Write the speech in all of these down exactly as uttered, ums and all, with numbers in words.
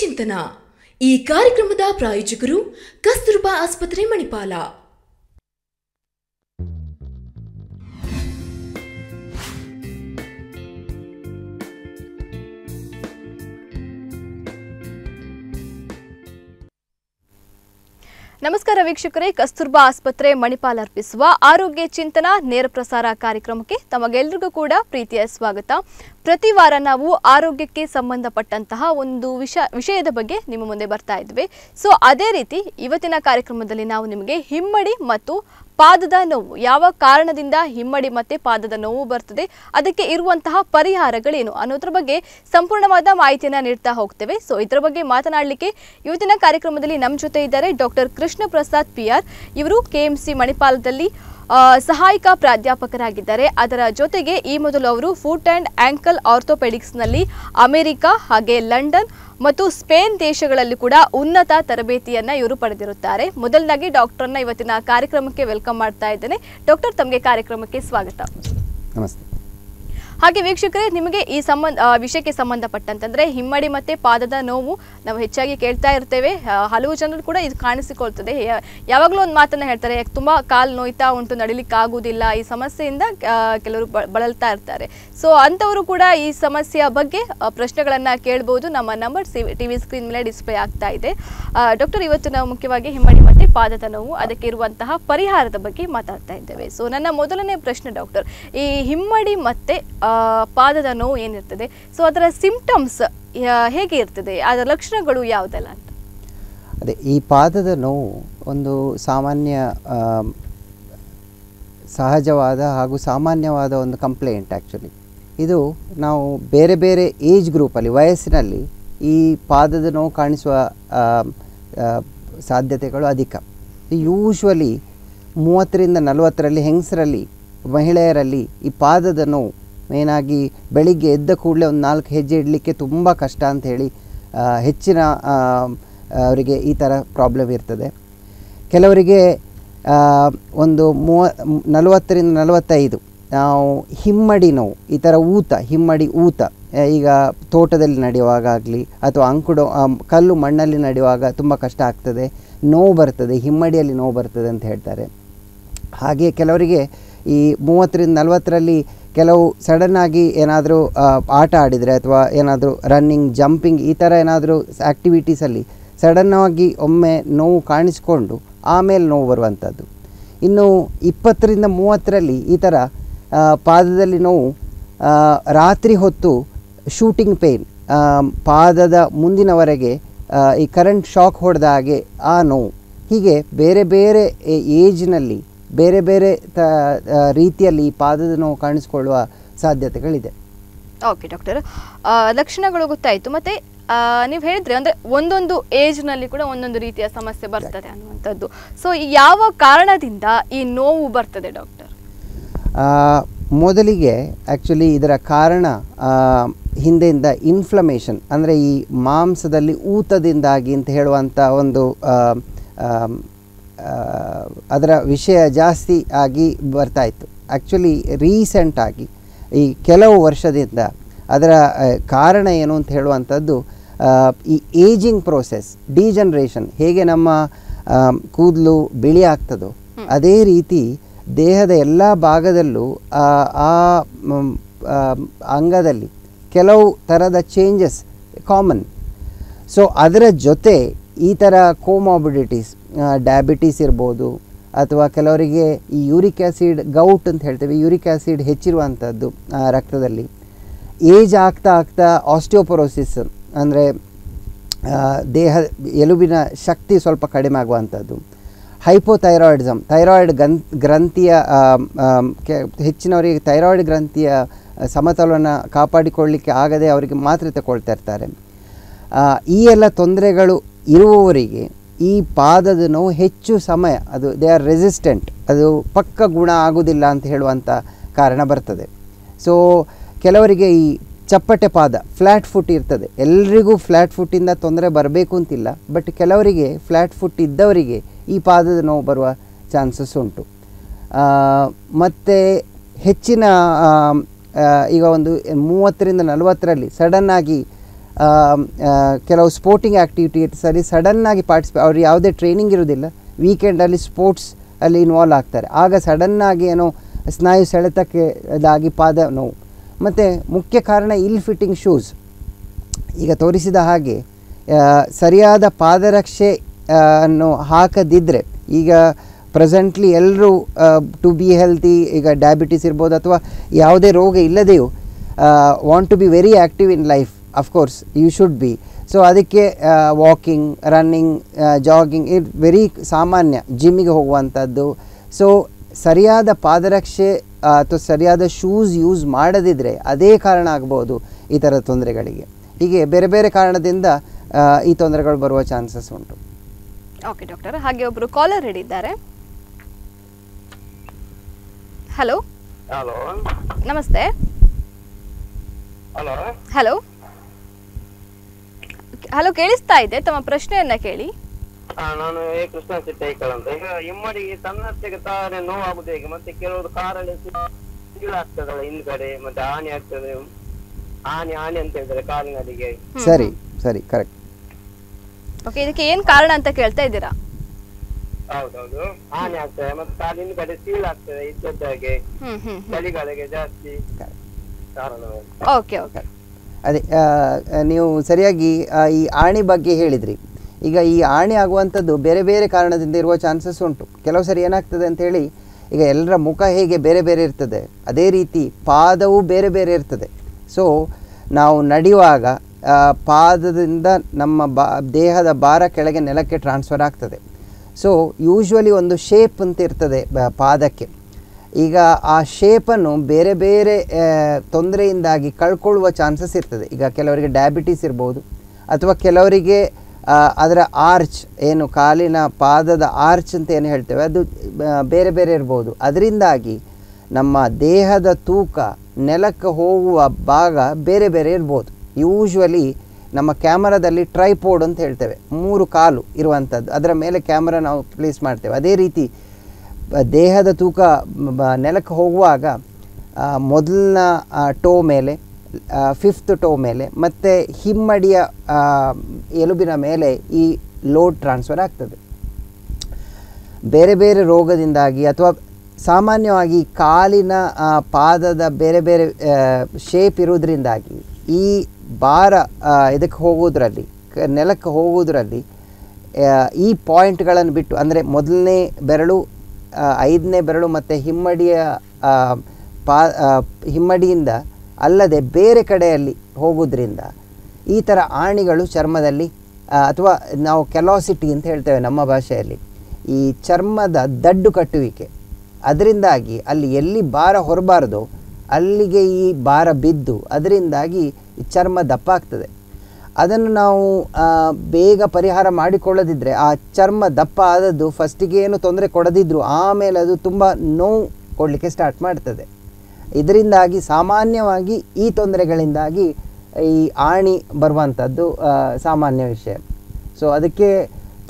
ಚಿಂತನ ಈ ಕಾರ್ಯಕ್ರಮದ ಪ್ರಾಯೋಜಕರು ಕಸ್ತೂರ್ಬಾ ಆಸ್ಪತ್ರೆ ಮಣಿಪಾಲ. ನಮಸ್ಕಾರ ವೀಕ್ಷಕರೇ, ಕಸ್ತೂರ್ಬಾ ಆಸ್ಪತ್ರೆ ಮಣಿಪಾಲ್ ಅರ್ಪಿಸುವ ಆರೋಗ್ಯ ಚಿಂತನ ನೇರ ಪ್ರಸಾರ ಕಾರ್ಯಕ್ರಮಕ್ಕೆ ತಮಗೆಲ್ಲರಿಗೂ ಕೂಡ ಪ್ರೀತಿಯ ಸ್ವಾಗತ. ಪ್ರತಿ ವಾರ ನಾವು ಆರೋಗ್ಯಕ್ಕೆ ಸಂಬಂಧಪಟ್ಟಂತಹ ಒಂದು ವಿಷ ವಿಷಯದ ಬಗ್ಗೆ ನಿಮ್ಮ ಮುಂದೆ ಬರ್ತಾ ಇದ್ವಿ. ಸೊ ಅದೇ ರೀತಿ ಇವತ್ತಿನ ಕಾರ್ಯಕ್ರಮದಲ್ಲಿ ನಾವು ನಿಮಗೆ ಹಿಮ್ಮಡಿ ಮತ್ತು ಪಾದದ ನೋವು, ಯಾವ ಕಾರಣದಿಂದ ಹಿಮ್ಮಡಿ ಮತ್ತು ಪಾದದ ನೋವು ಬರ್ತದೆ, ಅದಕ್ಕೆ ಇರುವಂತಹ ಪರಿಹಾರಗಳೇನು ಅನ್ನೋದ್ರ ಬಗ್ಗೆ ಸಂಪೂರ್ಣವಾದ ಮಾಹಿತಿಯನ್ನು ನೀಡ್ತಾ ಹೋಗ್ತೇವೆ. ಸೊ ಇದರ ಬಗ್ಗೆ ಮಾತನಾಡಲಿಕ್ಕೆ ಇವತ್ತಿನ ಕಾರ್ಯಕ್ರಮದಲ್ಲಿ ನಮ್ಮ ಜೊತೆ ಇದ್ದಾರೆ doctor Krishna Prasad P R. ಇವರು ಕೆ ಎಂ ಸಿ ಮಣಿಪಾಲದಲ್ಲಿ ಸಹಾಯಕ ಪ್ರಾಧ್ಯಾಪಕರಾಗಿದ್ದಾರೆ. ಅದರ ಜೊತೆಗೆ ಈ ಮೊದಲು ಅವರು ಫುಟ್ ಆ್ಯಂಡ್ ಆ್ಯಂಕಲ್ ಆರ್ಥೋಪೆಡಿಕ್ಸ್ನಲ್ಲಿ ಅಮೆರಿಕಾ ಹಾಗೆ ಲಂಡನ್ ಮತ್ತು ಸ್ಪೇನ್ ದೇಶಗಳಲ್ಲಿ ಕೂಡ ಉನ್ನತ ತರಬೇತಿಯನ್ನು ಇವರು ಪಡೆದಿರುತ್ತಾರೆ. ಮೊದಲನಾಗಿ ಡಾಕ್ಟರ್ನ ಇವತ್ತಿನ ಕಾರ್ಯಕ್ರಮಕ್ಕೆ ವೆಲ್ಕಮ್ ಮಾಡ್ತಾ ಇದ್ದೇನೆ. ಡಾಕ್ಟರ್, ತಮಗೆ ಕಾರ್ಯಕ್ರಮಕ್ಕೆ ಸ್ವಾಗತ. ನಮಸ್ತೆ. ಹಾಗೆ ವೀಕ್ಷಕರೇ, ನಿಮಗೆ ಈ ಸಂಬಂಧ ವಿಷಯಕ್ಕೆ ಸಂಬಂಧಪಟ್ಟಂತಂದರೆ ಹಿಮ್ಮಡಿ ಮತ್ತು ಪಾದದ ನೋವು ನಾವು ಹೆಚ್ಚಾಗಿ ಕೇಳ್ತಾ ಇರ್ತೇವೆ. ಹಲವು ಜನರು ಕೂಡ ಇದು ಕಾಣಿಸಿಕೊಳ್ತದೆ. ಯಾವಾಗಲೂ ಒಂದು ಮಾತನ್ನು ಹೇಳ್ತಾರೆ, ಯಾಕೆ ತುಂಬ ಕಾಲು ನೋಯ್ತಾ ಉಂಟು, ನಡಿಲಿಕ್ಕಾಗುವುದಿಲ್ಲ, ಈ ಸಮಸ್ಯೆಯಿಂದ ಕೆಲವರು ಬಳಲ್ತಾ ಇರ್ತಾರೆ. ಸೊ ಅಂಥವರು ಕೂಡ ಈ ಸಮಸ್ಯೆಯ ಬಗ್ಗೆ ಪ್ರಶ್ನೆಗಳನ್ನು ಕೇಳ್ಬೋದು. ನಮ್ಮ ನಂಬರ್ ಟಿ ವಿ ಸ್ಕ್ರೀನ್ ಮೇಲೆ ಡಿಸ್ಪ್ಲೇ ಆಗ್ತಾ ಇದೆ. ಡಾಕ್ಟರ್, ಇವತ್ತು ನಾವು ಮುಖ್ಯವಾಗಿ ಹಿಮ್ಮಡಿ ಮತ್ತು ಪಾದದ ನೋವು ಅದಕ್ಕೆ ಇರುವಂತಹ ಪರಿಹಾರದ ಬಗ್ಗೆ ಮಾತಾಡ್ತಾ ಇದ್ದೇವೆ. ಸೊ ನನ್ನ ಮೊದಲನೇ ಪ್ರಶ್ನೆ ಡಾಕ್ಟರ್, ಈ ಹಿಮ್ಮಡಿ ಮತ್ತು ಪಾದದ ನೋವು ಏನಿರ್ತದೆ, ಸೊ ಅದರ ಸಿಂಪ್ಟಮ್ಸ್ ಹೇಗೆ ಇರ್ತದೆ, ಅದರ ಲಕ್ಷಣಗಳು ಯಾವುದೆಲ್ಲ ಅಂತ? ಅದೇ, ಈ ಪಾದದ ನೋವು ಒಂದು ಸಾಮಾನ್ಯ ಸಹಜವಾದ ಹಾಗೂ ಸಾಮಾನ್ಯವಾದ ಒಂದು ಕಂಪ್ಲೇಂಟ್. ಆ್ಯಕ್ಚುಲಿ ಇದು ನಾವು ಬೇರೆ ಬೇರೆ ಏಜ್ ಗ್ರೂಪಲ್ಲಿ, ವಯಸ್ಸಿನಲ್ಲಿ ಈ ಪಾದದ ನೋವು ಕಾಣಿಸುವ ಸಾಧ್ಯತೆಗಳು ಅಧಿಕ. ಯೂಶ್ವಲಿ ಮೂವತ್ತರಿಂದ ನಲವತ್ತರಲ್ಲಿ ಹೆಂಗಸರಲ್ಲಿ, ಮಹಿಳೆಯರಲ್ಲಿ ಈ ಪಾದದ ನೋವು ಮೇನಾಗಿ ಬೆಳಿಗ್ಗೆ ಎದ್ದ ಕೂಡಲೇ ಒಂದು ನಾಲ್ಕು ಹೆಜ್ಜೆ ಇಡಲಿಕ್ಕೆ ತುಂಬ ಕಷ್ಟ ಅಂತ ಹೇಳಿ ಹೆಚ್ಚಿನ ಅವರಿಗೆ ಈ ಥರ ಪ್ರಾಬ್ಲಮ್ ಇರ್ತದೆ. ಕೆಲವರಿಗೆ ಒಂದು ಮೂವ ನಲವತ್ತರಿಂದ ನಲವತ್ತೈದು ನಾವು ಹಿಮ್ಮಡಿ ನೋವು, ಈ ಥರ ಊತ, ಹಿಮ್ಮಡಿ ಊತ, ಈಗ ತೋಟದಲ್ಲಿ ನಡೆಯುವಾಗ ಆಗಲಿ ಅಥವಾ ಅಂಕುಡೋ ಕಲ್ಲು ಮಣ್ಣಲ್ಲಿ ನಡೆಯುವಾಗ ತುಂಬ ಕಷ್ಟ ಆಗ್ತದೆ, ನೋವು ಬರ್ತದೆ, ಹಿಮ್ಮಡಿಯಲ್ಲಿ ನೋವು ಬರ್ತದೆ ಅಂತ ಹೇಳ್ತಾರೆ. ಹಾಗೆಯೇ ಕೆಲವರಿಗೆ ಈ ಮೂವತ್ತರಿಂದ ನಲವತ್ತರಲ್ಲಿ ಕೆಲವು ಸಡನ್ನಾಗಿ ಏನಾದರೂ ಆಟ ಆಡಿದರೆ ಅಥವಾ ಏನಾದರೂ ರನ್ನಿಂಗ್, ಜಂಪಿಂಗ್ ಈ ಥರ ಏನಾದರೂ ಆ್ಯಕ್ಟಿವಿಟೀಸಲ್ಲಿ ಸಡನ್ನಾಗಿ ಒಮ್ಮೆ ನೋವು ಕಾಣಿಸಿಕೊಂಡು ಆಮೇಲೆ ನೋವು ಬರುವಂಥದ್ದು. ಇನ್ನು ಇಪ್ಪತ್ತರಿಂದ ಮೂವತ್ತರಲ್ಲಿ ಈ ಥರ ಪಾದದಲ್ಲಿ ನೋವು ರಾತ್ರಿ ಹೊತ್ತು ಶೂಟಿಂಗ್ ಪೇಯ್ನ್, ಪಾದದ ಮುಂದಿನವರೆಗೆ ಈ ಕರೆಂಟ್ ಶಾಕ್ ಹೊಡೆದ ಹಾಗೆ ಆ ನೋವು, ಹೀಗೆ ಬೇರೆ ಬೇರೆ ಏಜ್ನಲ್ಲಿ ಬೇರೆ ಬೇರೆ ತ ರೀತಿಯಲ್ಲಿ ಪಾದದ ನೋವು ಕಾಣಿಸಿಕೊಳ್ಳುವ ಸಾಧ್ಯತೆಗಳಿದೆ. ಓಕೆ ಡಾಕ್ಟರ್, ಲಕ್ಷಣಗಳು ಗೊತ್ತಾಯಿತು. ಮತ್ತು ನೀವು ಹೇಳಿದ್ರೆ ಅಂದರೆ ಒಂದೊಂದು ಏಜ್ನಲ್ಲಿ ಕೂಡ ಒಂದೊಂದು ರೀತಿಯ ಸಮಸ್ಯೆ ಬರ್ತದೆ ಅನ್ನುವಂಥದ್ದು. ಸೊ ಯಾವ ಕಾರಣದಿಂದ ಈ ನೋವು ಬರ್ತದೆ ಡಾಕ್ಟರ್? ಮೊದಲಿಗೆ ಆ್ಯಕ್ಚುಲಿ ಇದರ ಕಾರಣ ಹಿಂದೆಯಿಂದ ಇನ್ಫ್ಲಮೇಷನ್, ಅಂದರೆ ಈ ಮಾಂಸದಲ್ಲಿ ಊತದಿಂದಾಗಿ ಅಂತ ಹೇಳುವಂಥ ಒಂದು ಅದರ ವಿಷಯ ಜಾಸ್ತಿ ಆಗಿ ಬರ್ತಾಯಿತ್ತು. ಆ್ಯಕ್ಚುಲಿ ರೀಸೆಂಟಾಗಿ ಈ ಕೆಲವು ವರ್ಷದಿಂದ ಅದರ ಕಾರಣ ಏನು ಅಂತ ಹೇಳುವಂಥದ್ದು ಈ ಏಜಿಂಗ್ ಪ್ರೋಸೆಸ್, ಡಿಜನರೇಷನ್. ಹೇಗೆ ನಮ್ಮ ಕೂದಲು ಬಿಳಿ ಆಗ್ತದೋ ಅದೇ ರೀತಿ ದೇಹದ ಎಲ್ಲ ಭಾಗದಲ್ಲೂ ಆ ಅಂಗದಲ್ಲಿ ಕೆಲವು ಥರದ ಚೇಂಜಸ್ ಕಾಮನ್. ಸೊ ಅದರ ಜೊತೆ ಈ ಥರ ಕೋಮಾಬಿಡಿಟೀಸ್, ಡಯಾಬಿಟೀಸ್ ಇರ್ಬೋದು, ಅಥವಾ ಕೆಲವರಿಗೆ ಈ ಯೂರಿಕ್ ಆ್ಯಸಿಡ್ ಗೌಟ್ ಅಂತ ಹೇಳ್ತೀವಿ, ಯೂರಿಕ್ ಆ್ಯಸಿಡ್ ಹೆಚ್ಚಿರುವಂಥದ್ದು ರಕ್ತದಲ್ಲಿ. ಏಜ್ ಆಗ್ತಾ ಆಗ್ತಾ ಆಸ್ಟಿಯೋಪೊರೋಸಿಸ್, ಅಂದರೆ ದೇಹ ಎಲುಬಿನ ಶಕ್ತಿ ಸ್ವಲ್ಪ ಕಡಿಮೆ ಆಗುವಂಥದ್ದು. ಹೈಪೋಥೈರಾಯ್ಡಿಸಮ್, ಥೈರಾಯ್ಡ್ ಗನ್ ಗ್ರಂಥಿಯ ಹೆಚ್ಚಿನವರಿಗೆ ಥೈರಾಯ್ಡ್ ಗ್ರಂಥಿಯ ಸಮತೋಲನ ಕಾಪಾಡಿಕೊಳ್ಳಲಿಕ್ಕೆ ಆಗದೆ ಅವರಿಗೆ ಮಾತ್ರೆ ತಗೊಳ್ತಾ ಇರ್ತಾರೆ. ಈ ಎಲ್ಲ ತೊಂದರೆಗಳು ಇರುವವರಿಗೆ ಈ ಪಾದದ ನೋವು ಹೆಚ್ಚು ಸಮಯ ಅದು ದೇ ಆರ್ ರೆಸಿಸ್ಟೆಂಟ್, ಅದು ಪಕ್ಕ ಗುಣ ಆಗೋದಿಲ್ಲ ಅಂತ ಹೇಳುವಂಥ ಕಾರಣ ಬರ್ತದೆ. ಸೊ ಕೆಲವರಿಗೆ ಈ ಚಪ್ಪಟೆ ಪಾದ, ಫ್ಲ್ಯಾಟ್ ಫುಟ್ ಇರ್ತದೆ. ಎಲ್ರಿಗೂ ಫ್ಲ್ಯಾಟ್ ಫುಟ್ಟಿಂದ ತೊಂದರೆ ಬರಬೇಕು ಅಂತಿಲ್ಲ, ಬಟ್ ಕೆಲವರಿಗೆ ಫ್ಲ್ಯಾಟ್ ಫುಟ್ ಇದ್ದವರಿಗೆ ಈ ಪಾದದ ನೋವು ಬರುವ ಚಾನ್ಸಸ್ ಉಂಟು. ಮತ್ತು ಹೆಚ್ಚಿನ ಈಗ ಒಂದು ಮೂವತ್ತರಿಂದ ನಲವತ್ತರಲ್ಲಿ ಸಡನ್ನಾಗಿ ಕೆಲವು ಸ್ಪೋರ್ಟಿಂಗ್ ಆ್ಯಕ್ಟಿವಿಟಿ ಸರಿ ಸಡನ್ನಾಗಿ ಪಾರ್ಟಿಸಿಪೇ ಅವ್ರು ಯಾವುದೇ ಟ್ರೈನಿಂಗ್ ಇರೋದಿಲ್ಲ, ವೀಕೆಂಡಲ್ಲಿ ಸ್ಪೋರ್ಟ್ಸ್ ಅಲ್ಲಿ ಇನ್ವಾಲ್ವ್ ಆಗ್ತಾರೆ. ಆಗ ಸಡನ್ನಾಗಿ ಏನೋ ಸ್ನಾಯು ಸೆಳೆತಕ್ಕೆ ಇದಾಗಿ ಪಾದ ನೋವು. ಮತ್ತು ಮುಖ್ಯ ಕಾರಣ ಇಲ್ ಫಿಟ್ಟಿಂಗ್ ಶೂಸ್. ಈಗ ತೋರಿಸಿದ ಹಾಗೆ ಸರಿಯಾದ ಪಾದರಕ್ಷೆ ಅನ್ನು ಹಾಕದಿದ್ದರೆ, ಈಗ ಪ್ರೆಸೆಂಟ್ಲಿ ಎಲ್ಲರೂ ಟು ಬಿ ಹೆಲ್ತಿ, ಈಗ ಡಯಾಬಿಟಿಸ್ ಇರ್ಬೋದು ಅಥವಾ ಯಾವುದೇ ರೋಗ ಇಲ್ಲದೆಯೂ want to be very active in life, of course you should be. So ಅದಕ್ಕೆ ವಾಕಿಂಗ್, ರನ್ನಿಂಗ್, ಜಾಗಿಂಗ್ ಇದು ವೆರಿ ಸಾಮಾನ್ಯ, ಜಿಮ್ಮಿಗೆ ಹೋಗುವಂಥದ್ದು. ಸೊ ಸರಿಯಾದ ಪಾದರಕ್ಷೆ ಅಥವಾ ಸರಿಯಾದ ಶೂಸ್ ಯೂಸ್ ಮಾಡದಿದ್ದರೆ ಅದೇ ಕಾರಣ ಆಗ್ಬೋದು ಈ ಥರ ತೊಂದರೆಗಳಿಗೆ. ಹೀಗೆ ಬೇರೆ ಬೇರೆ ಕಾರಣದಿಂದ ಈ ತೊಂದರೆಗಳು ಬರುವ ಚಾನ್ಸಸ್ ಉಂಟು. ಓಕೆ ಡಾಕ್ಟರ್, ಹಾಗೆ ಒಬ್ಬರು ಕಾಲರ್ ಹಿಡಿದ್ದಾರೆ. ಹಲೋ ಹಲೋ ನಮಸ್ತೆ. ಹಲೋ ಹಲೋ ಹಲೋ ಕೇಳಿಸ್ತಾ ಇದೆ, ತಮ್ಮ ಪ್ರಶ್ನೆಯನ್ನ ಕೇಳಿ. ನಾನು ಎ ಕೃಷ್ಣ ಸಿಟ್ಟೈಕಲ್ ಅಂತ. ಈಗ ಇಮ್ಮಡಿಗೆ ತನ್ನಷ್ಟಕ್ಕೆ ತಾನೇ ನೋವಾಗುದು ಹೇಗೆ? ಮತ್ತೆ ಕೆಲವರು ಕಾರಲ್ಲಿ ಸಿಡಿಲಾಗ್ತದಲ್ಲ ಹಿಂದ್ಗಡೆ, ಮತ್ತೆ ಹಾನಿ ಆಗ್ತದೆ, ಹಾನಿ ಹಾನಿ ಅಂತ ಹೇಳ್ತಾರೆ ಕಾಲಿನಡಿಗೆ. ಸರಿ ಸರಿ ಕರೆಕ್ಟ್. ಓಕೆ, ಇದಕ್ಕೆ ಏನು ಕಾರಣ ಅಂತ ಕೇಳ್ತಾ ಇದ್ದೀರಾ? ಹೌದೌದು, ಹಾನಿ ಆಗ್ತದೆ ಮತ್ತೆ ಕಾಲಿನ ಕಡೆ ಸೀಳಾಗ್ತದೆ ಇದ್ದದ್ದಾಗೆ, ಚಳಿಗಳಿಗೆ ಜಾಸ್ತಿ ಕಾರಣ. ಓಕೆ ಓಕೆ, ಅದೇ ನೀವು ಸರಿಯಾಗಿ ಈ ಆಣಿ ಬಗ್ಗೆ ಹೇಳಿದ್ರಿ. ಈಗ ಈ ಆಣಿ ಆಗುವಂಥದ್ದು ಬೇರೆ ಬೇರೆ ಕಾರಣದಿಂದ ಇರುವ ಚಾನ್ಸಸ್ ಉಂಟು. ಕೆಲವು ಸರಿ ಏನಾಗ್ತದೆ ಅಂಥೇಳಿ, ಈಗ ಎಲ್ಲರ ಮುಖ ಹೇಗೆ ಬೇರೆ ಬೇರೆ ಇರ್ತದೆ, ಅದೇ ರೀತಿ ಪಾದವೂ ಬೇರೆ ಬೇರೆ ಇರ್ತದೆ. ಸೊ ನಾವು ನಡೆಯುವಾಗ ಪಾದದಿಂದ ನಮ್ಮ ಬಾ ದೇಹದ ಭಾರ ಕೆಳಗೆ ನೆಲಕ್ಕೆ ಟ್ರಾನ್ಸ್ಫರ್ ಆಗ್ತದೆ. ಸೊ ಯೂಶ್ವಲಿ ಒಂದು ಶೇಪ್ ಅಂತ ಇರ್ತದೆ ಪಾದಕ್ಕೆ. ಈಗ ಆ ಶೇಪನ್ನು ಬೇರೆ ಬೇರೆ ತೊಂದರೆಯಿಂದಾಗಿ ಕಳ್ಕೊಳ್ಳುವ ಚಾನ್ಸಸ್ ಇರ್ತದೆ. ಈಗ ಕೆಲವರಿಗೆ ಡಯಾಬಿಟಿಸ್ ಇರ್ಬೋದು, ಅಥವಾ ಕೆಲವರಿಗೆ ಅದರ ಆರ್ಚ್ ಏನು ಕಾಲಿನ ಪಾದದ ಆರ್ಚ್ ಅಂತ ಏನು ಹೇಳ್ತೇವೆ ಅದು ಬೇರೆ ಬೇರೆ ಇರ್ಬೋದು. ಅದರಿಂದಾಗಿ ನಮ್ಮ ದೇಹದ ತೂಕ ನೆಲಕ್ಕೆ ಹೋಗುವ ಭಾಗ ಬೇರೆ ಬೇರೆ ಇರ್ಬೋದು. ಯೂಶ್ವಲಿ ನಮ್ಮ ಕ್ಯಾಮರಾದಲ್ಲಿ ಟ್ರೈಪೋಡ್ ಅಂತ ಹೇಳ್ತೇವೆ, ಮೂರು ಕಾಲು ಇರುವಂಥದ್ದು, ಅದರ ಮೇಲೆ ಕ್ಯಾಮರಾ ನಾವು ಪ್ಲೇಸ್ ಮಾಡ್ತೇವೆ. ಅದೇ ರೀತಿ ದೇಹದ ತೂಕ ನೆಲಕ್ಕೆ ಹೋಗುವಾಗ ಮೊದಲನ ಟೋ ಮೇಲೆ, ಫಿಫ್ತ್ ಟೋ ಮೇಲೆ ಮತ್ತು ಹಿಮ್ಮಡಿಯ ಎಲುಬಿನ ಮೇಲೆ ಈ ಲೋಡ್ ಟ್ರಾನ್ಸ್ಫರ್ ಆಗ್ತದೆ. ಬೇರೆ ಬೇರೆ ರೋಗದಿಂದಾಗಿ ಅಥವಾ ಸಾಮಾನ್ಯವಾಗಿ ಕಾಲಿನ ಪಾದದ ಬೇರೆ ಬೇರೆ ಶೇಪ್ ಇರೋದ್ರಿಂದಾಗಿ ಈ ಭಾರ ಇದಕ್ಕೆ ಹೋಗೋದ್ರಲ್ಲಿ, ನೆಲಕ್ಕೆ ಹೋಗೋದ್ರಲ್ಲಿ ಈ ಪಾಯಿಂಟ್ಗಳನ್ನು ಬಿಟ್ಟು, ಅಂದರೆ ಮೊದಲನೇ ಬೆರಳು, ಐದನೇ ಬೆರಳು ಮತ್ತು ಹಿಮ್ಮಡಿಯ ಪಾ ಹಿಮ್ಮಡಿಯಿಂದ ಅಲ್ಲದೆ ಬೇರೆ ಕಡೆಯಲ್ಲಿ ಹೋಗೋದ್ರಿಂದ ಈ ಥರ ಆಣಿಗಳು ಚರ್ಮದಲ್ಲಿ, ಅಥವಾ ನಾವು ಕೆಲಾಸಿಟಿ ಅಂತ ಹೇಳ್ತೇವೆ ನಮ್ಮ ಭಾಷೆಯಲ್ಲಿ, ಈ ಚರ್ಮದ ದಡ್ಡು ಕಟ್ಟುವಿಕೆ, ಅದರಿಂದಾಗಿ ಅಲ್ಲಿ ಎಲ್ಲಿ ಭಾರ ಹೊರಬಾರ್ದು ಅಲ್ಲಿಗೆ ಈ ಭಾರ ಬಿದ್ದು ಅದರಿಂದಾಗಿ ಚರ್ಮ ದಪ್ಪ ಆಗ್ತದೆ. ಅದನ್ನು ನಾವು ಬೇಗ ಪರಿಹಾರ ಮಾಡಿಕೊಳ್ಳದಿದ್ದರೆ ಆ ಚರ್ಮ ದಪ್ಪ ಆದದ್ದು ಫಸ್ಟಿಗೆ ಏನು ತೊಂದರೆ ಕೊಡದಿದ್ದರೂ ಆಮೇಲೆ ಅದು ತುಂಬ ನೋವು ಕೊಡಲಿಕ್ಕೆ ಸ್ಟಾರ್ಟ್ ಮಾಡ್ತದೆ. ಇದರಿಂದಾಗಿ ಸಾಮಾನ್ಯವಾಗಿ ಈ ತೊಂದರೆಗಳಿಂದಾಗಿ ಈ ಆಣಿ ಬರುವಂಥದ್ದು ಸಾಮಾನ್ಯ ವಿಷಯ. ಸೊ ಅದಕ್ಕೆ